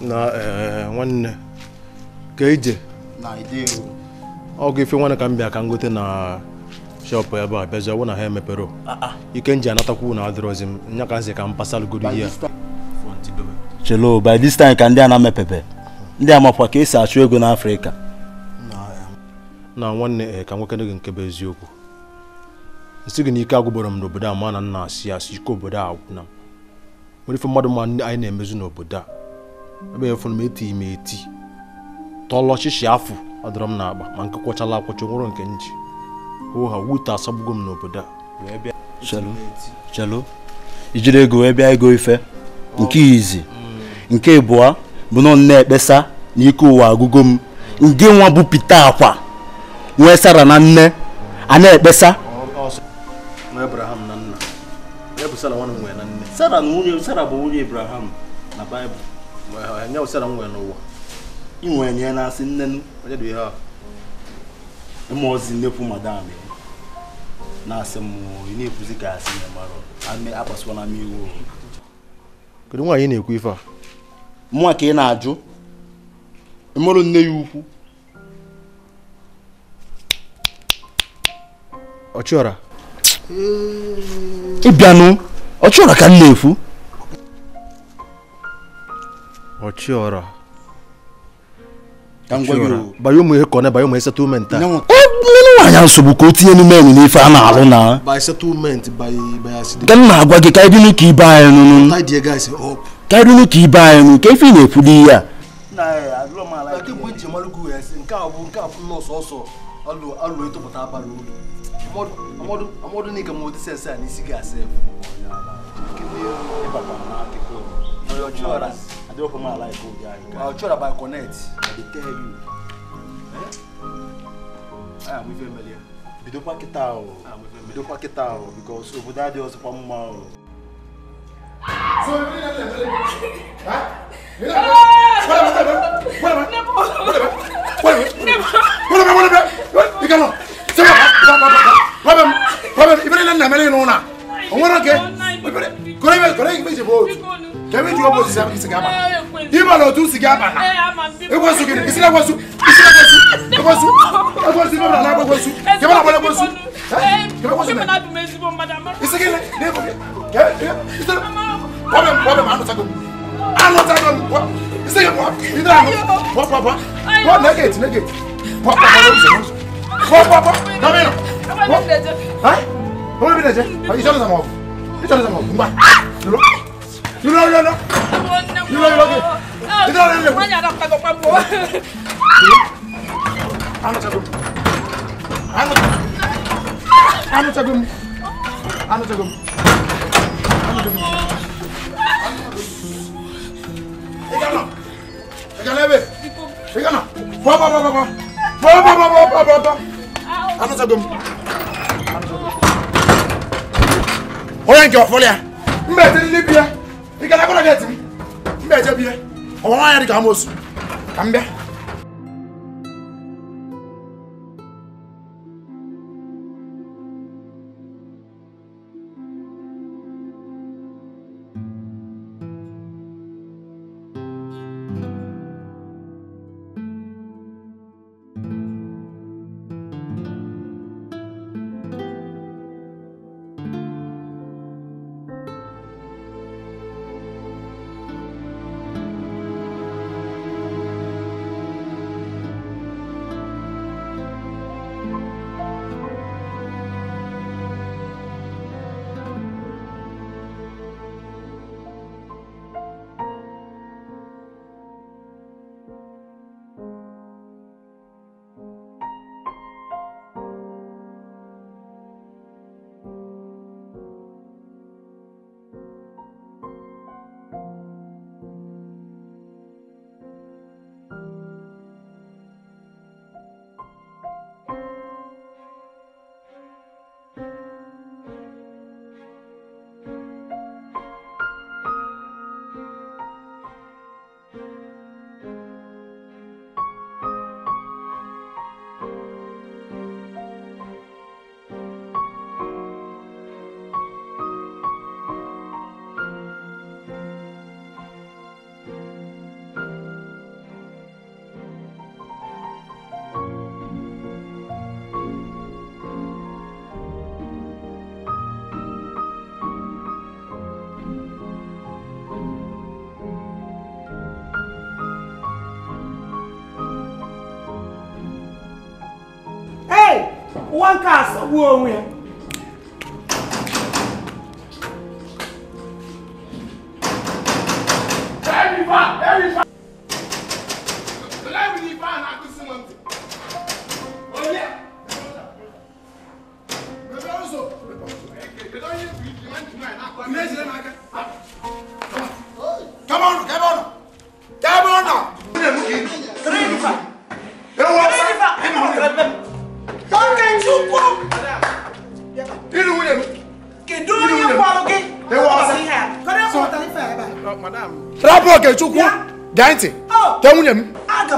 na one cage. Na idea. Okay, if you wanna come back, I can go to na shop here. But because I wanna have my pero. You can just not go na draws him. You can say can pass all good here. Hello, by this time, can they not pepper? They are more for case as you go in Africa. Now, one day can work in Cabezio. Sticking the cargo bottom, no Buddha man and Nasia, she could Buddha out now. But if a modern man, I name is no Buddha. A bear from Meti, Meti. Tall she shafu, a drum nab, Manka Quatala, what you want, Kenji. Oh, her wood are subgum no Buddha. Shallow. Is you go where I go if easy? Nke boa buno ne besa niko wa gugum nge nwa bu pita akwa we sara na nne ana ebesa no Abraham na nna ya bu sala wonu we na nne sara no unye sara bu unye Abraham na Bible we ha nya sara nwe no wo inwe nya na asi nne nu oje do ha Ochiora. I'm going to buy corner by my settlement. No, I also will continue to men if I'm not by settlement by accident. Then I got the Kaiduni key by an idea, guys. Oh, Kaiduni key by an Kafini for the year. I don't like to wait to Maluku and Kabuka also. Although I'll wait to put up a road. I'm more than a more sense and easy gas. I don't know like I'll try to connect. I tell you. I am with Emilia. We don't pack it out. We don't pack it out because over there there was a problem. So, can we do a cigar? You are two cigar. It was to get it. It was no. No. You can never get me. Better be. I want to almost come back. One cast, whoa, win. Everybody. Let me find out this one. Oh, yeah. But also, come on. Don't get you broke! Madame. Oh!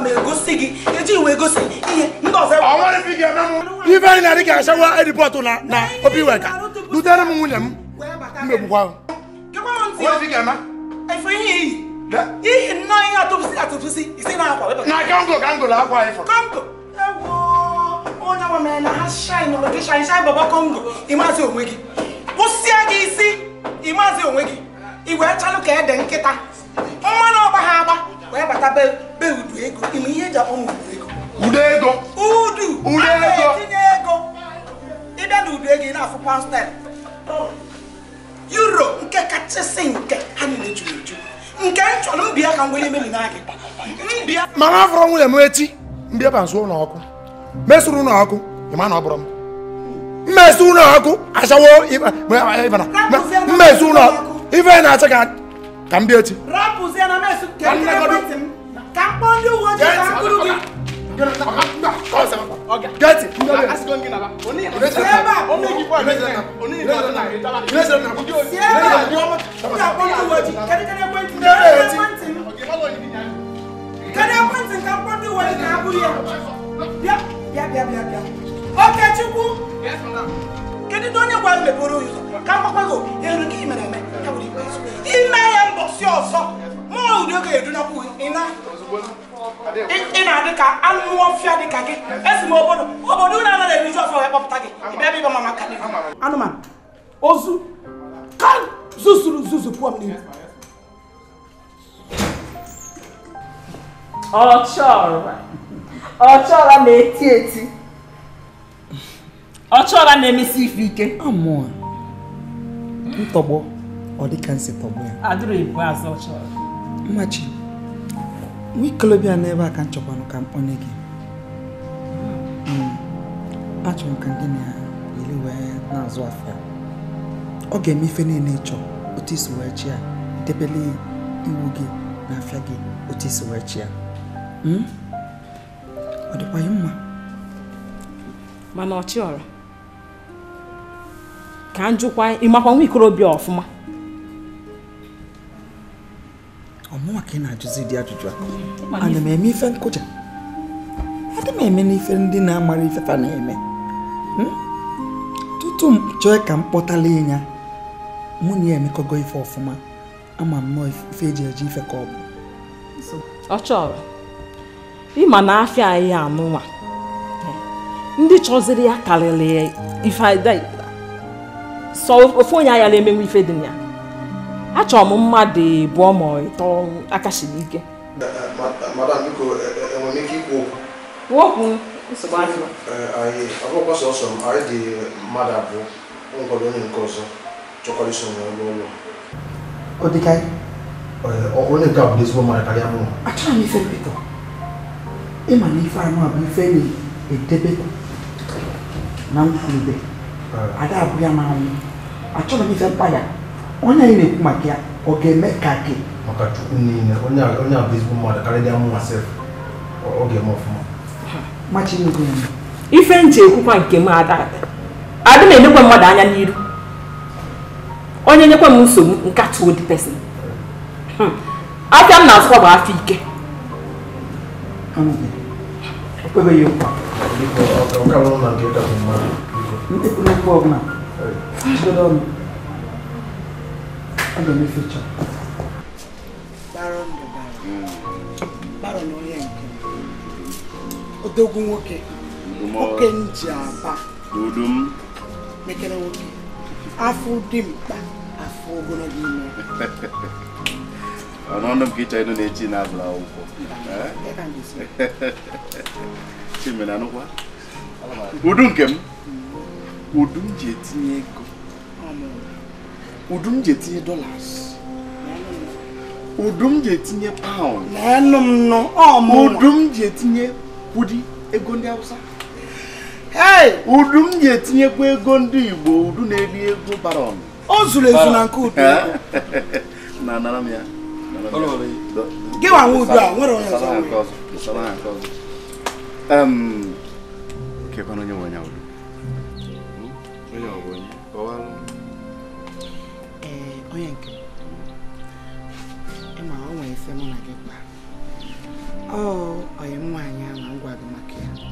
Oh, I am one young Guadamakia.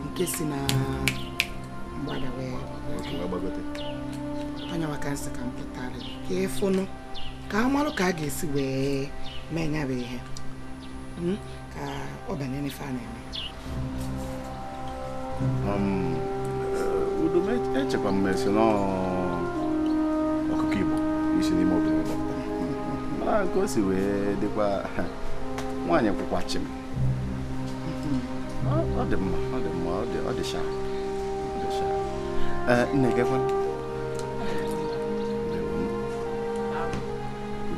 In case in a Badaway, on your cancer completary. Careful, no. Come on, Kagis, where men have here. Hm, open any family. Would you make a check on Messon or Kukibo? You should be mobile. I'll go see where they were. One you watch him. All the more, the shark. The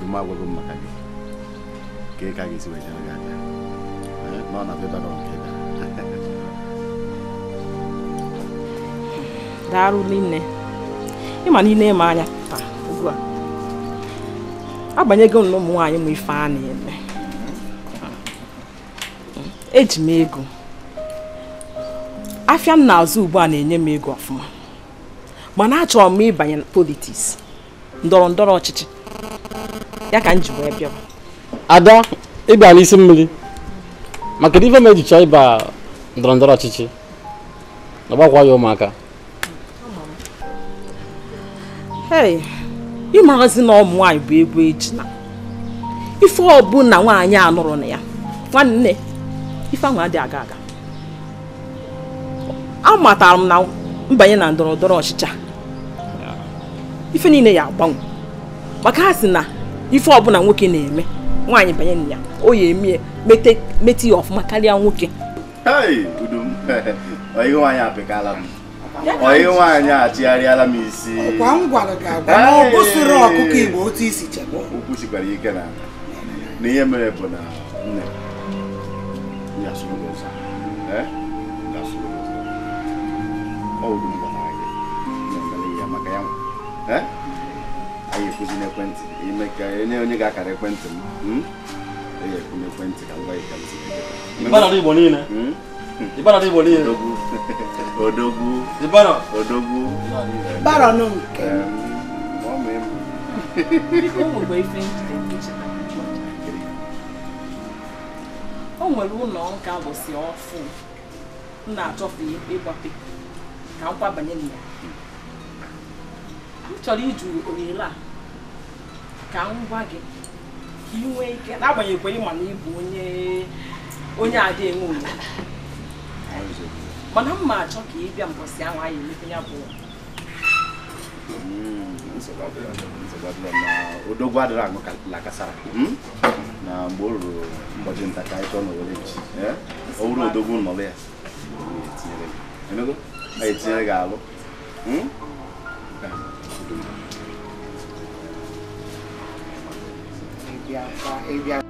man will go Macagi. Kaka is waiting. None of it alone. Daruline. You man, he name Maya. I'll be going no more. I'm with Fanny. Age me ego. I feel now Zuba and a me go off. Manacho me by politics. Don't watch it. You can't do it. Ada, Iban is simply. Macadiva made the chai by Drondora Chichi. About why your marker. Hey, you must know why we wage now. If all Buna one yarn or on air, one neck. If I'm not Gaga, I'm not armed now. Bayan and Dorosha. If any name are bung, Macasina, if I bun and walking name, why in Bayania? Oh, ye me may take Metty of Macalia walking. Hey, Udum, or you want a pecalam? Or you want a Tiarialamisi? One guanaga, Bosura, cookie, what is it? Pussy, can I? Name. That's what it is. Eh? That's what it is. Oh, you don't know it. Eh? Are you putting a quint? You make a nigga carry quintum. You come a quint and buy it. You better be bonina. You better be bonina. Odogu. You better. Odogu. Better no. One man. Oh, well, no, God was your fool. Not of the paper. Count Pabanilla. I'm telling you to Orilla. Count wagon. You wake up when you pay money, Bunye. Only I did move. Madame Marchoki, young was young, I live in your boat. It's about the Odoguadra, like a sark. Na mboro mbojenta ka ito no village eh ouro dogun no le tinyere enego ai tinyere ga alo ebia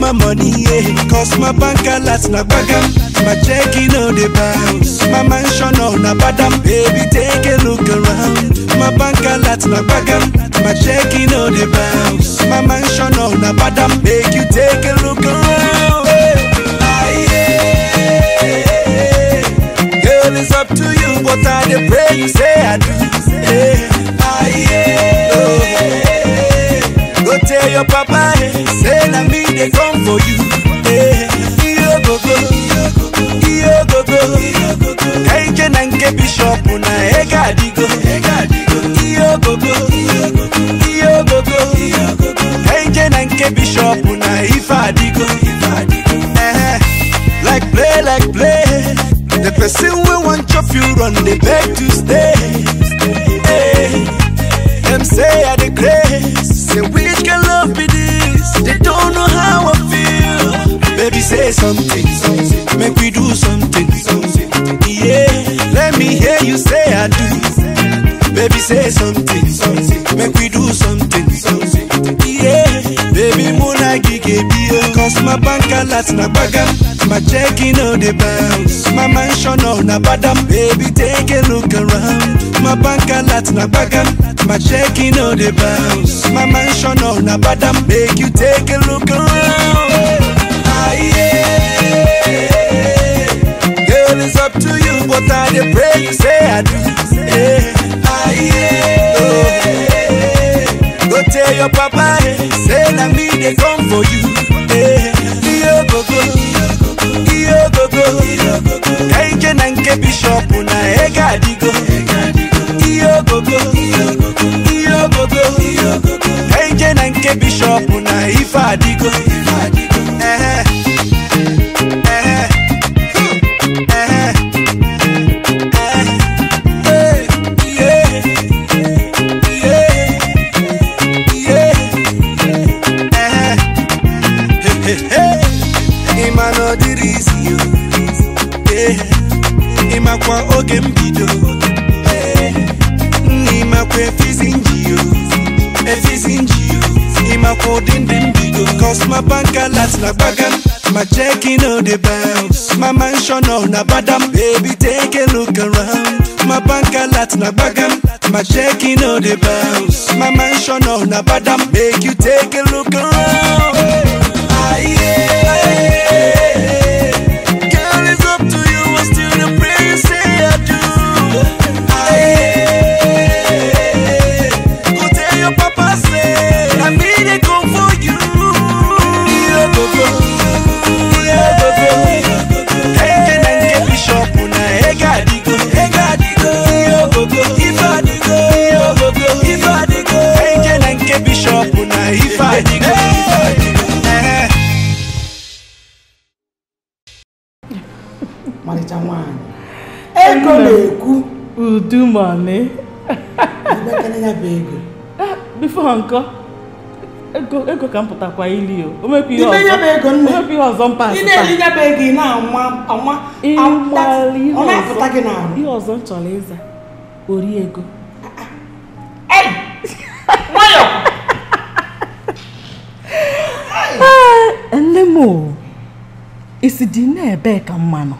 my money, yeah, cause my bank alerts na bagam, my checking on the bounce, my mansion on a badam, baby take a look around, my bank alerts na bagam, my checking on the bounce, my mansion on a badam, make you take a look around. Aye, yeah. Girl, it's up to you, what I dey pray you say I do. Aye, yeah. Oh, yeah. Go tell your papa, yeah, say na me. They come for you. Iyo go go, iyo go go. Kainje na nke bishop na egadigo. Iyo go go, iyo go go. Kainje na nke bishop na ifadigo. Person we want chop you run the beg to stay. Hey, them say I the grace. Say which can love be this? They don't know how I feel. Baby say something, something. Make we do something, something. Yeah, let me hear you say I do. Baby say something, something. Make we do something, something. Yeah, baby muna gige bio. Cause my bank alerts na bagam. My checking all the bounce, my mansion on a badam. Baby, take a look around. My bank alert na bagam. My checking all the bounce, my mansion on a badam. Make you take a look around. Aye, yeah. Girl, it's up to you, but I dey pray you say I do. Aye, yeah. Oh. Go tell your papa, say na me dey come for you. Bishop una ega digo, iyo gogo, iyo gogo, iyo gogo. Eje nanke bishop una ifa digo, ifa digo. Eh eh eh eh yeah yeah yeah. Imano diris you, yeah. Nima kwa oge mbido, nima kwa efizinjiyo, nima kwa odinde mbido. Cause my bank alert na bagam, my checking on the bounce, my mansion on a badam. Baby take a look around, my bank alert na bagam, my checking on the bounce, my mansion on a badam. Make you take a look around. Aye, aye. Do money. Before uncle, go can put up ilio. O make you on pass. You baby now, Oriego. Hey, and the more is the dinner back on mano.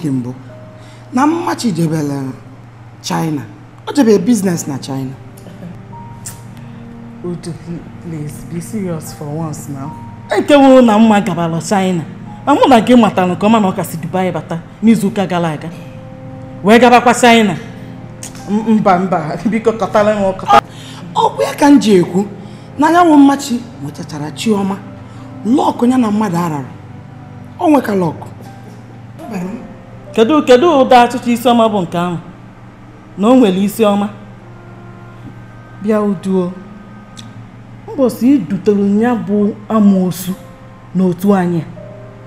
Kimbo. Now much China. What a business na China. Udo, please be serious for once now. I can won a China. I'm gonna give my talent come and Dubai bata, Mizuka Galaga. Where Gabaka China? Mbamba, because Catalan or oh, where can Jacob? Naya won't match it with a tarachioma. Lock on your mother. Oh, wake a lock. Kedu that is some of them. No, will you see, Oma? Biao duo. Was he do the Nabo Amosu? No, Tuanya.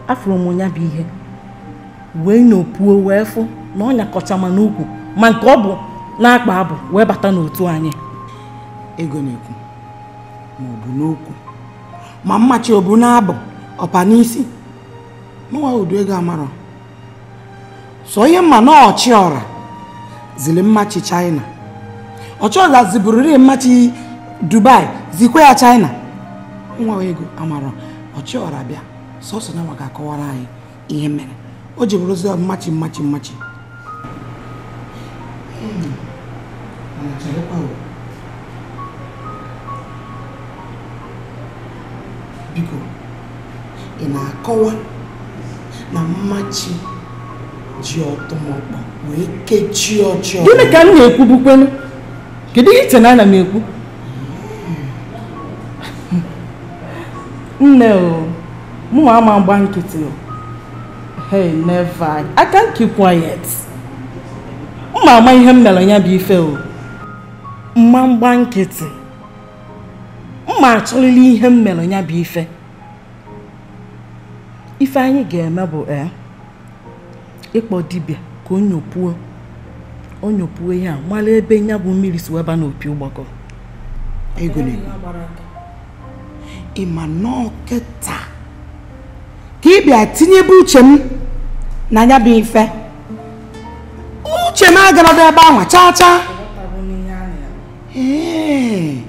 Afromonia be here. We no poor wherefore, no Yakotamanuku, Mancobo, Nakbabo, Webatano Tuanya. Egonuku, Mobunuku, Mamma Chobunabo, or Panisi. No, I would do a gamaro. So you man or Chiora Zilimachi China. Or Chola Ziburi Machi Dubai, Ziquia China. Mwawego Amaro, or Chiora Bia, Sosanawaka Korai, Yemen, Ojibuza Machi. Biko in a kowa na Machi. Gịnị ka m na-ekwu bụkwanụ? Kedu ihe ite na ana m ekwu? Nne o, mụ ama agba nkịtị o. Hey, never. I can't keep quiet. Mụ ama ihe m mere ya bụ ife o. Mma mgba nkịtị. Mma achọlili ihe m mere ya bụ ife. If I game about air, it will be on your poor young, while a banger will meet his web and no pure buckle. Egony Imanoketa. Keep your tinny butchem, Nana being fair. Oh, Chemaga, there by cha cha. Hey,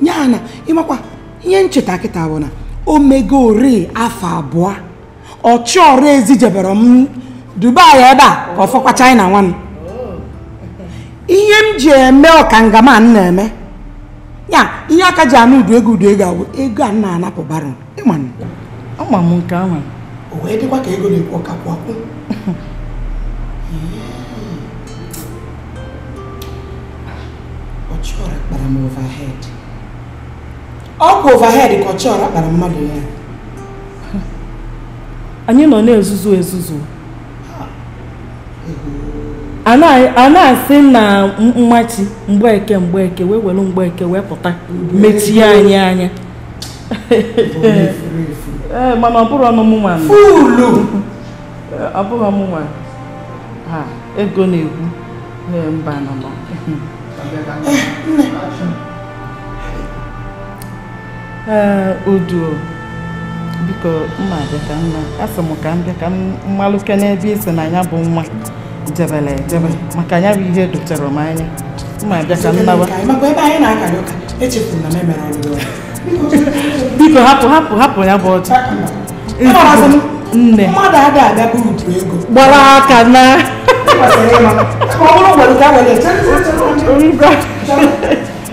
Yana, Imapa, Yenchetaketa wona. Omego re afa boa ocho re zijeberom Dubai eba ofokwa China wan ihem je me okangama nneme ya ihe aka ji anu du ego anna na pobaron iman amamu nka awan o we dikwa ka ego le ku ka kwaku ocho re para mo overhead. Up overhead, the culture up at a mother. And you know, Zuzu is Zuzu. And I think now, mighty, work and work away, will not work away, but Metiania. Mamma, put on a moment. Fool, I put on a moment. Ah, a good name, Banama. Udo, because my dear, as a Mokan, the Malukanese and I have one Jabale, Macana, we hear Dr. Romani. My dear, I'm not going to buy an Aka. It's just in the memory. People happen about it. Balakana.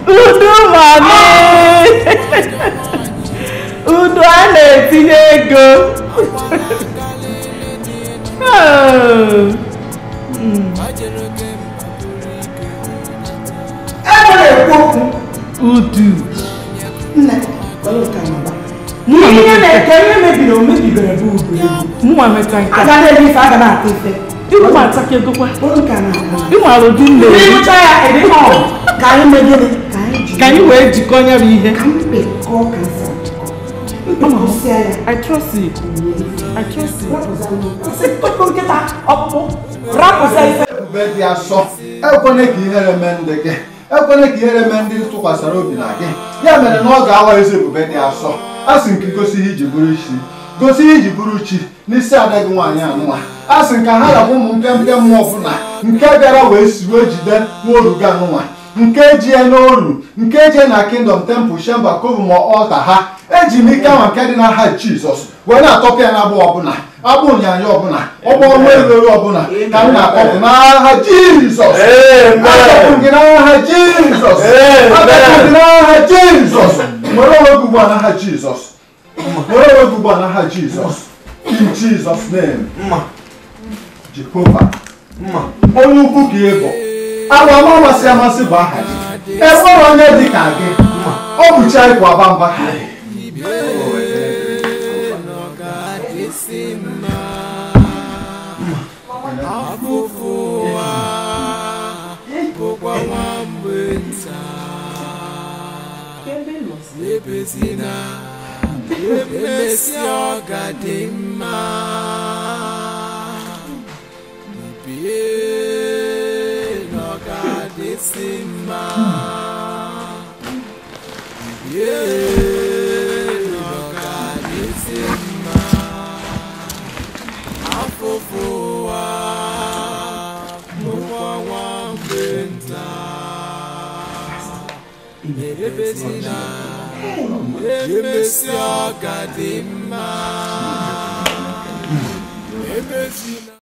Udo, mommy. Udo, I let you go. Oh. Can you wait to call your here? I trust you. I trust you. I trust you. Nkeje na olu nkeje na kingdom temple chamber kovumo altar ha eji mika wan kadina ha Jesus we na atopia na obuna abunya yo obuna obo nwere obuna ka na akọ na ha Jesus amen abunya na ha Jesus amen na ha Jesus moro we gubana ha Jesus in Jesus name mma Jehovah mma onu ku kiebo Our mama said, "Must be bad." Everyone is the cage. Oh, we try to abandon bad.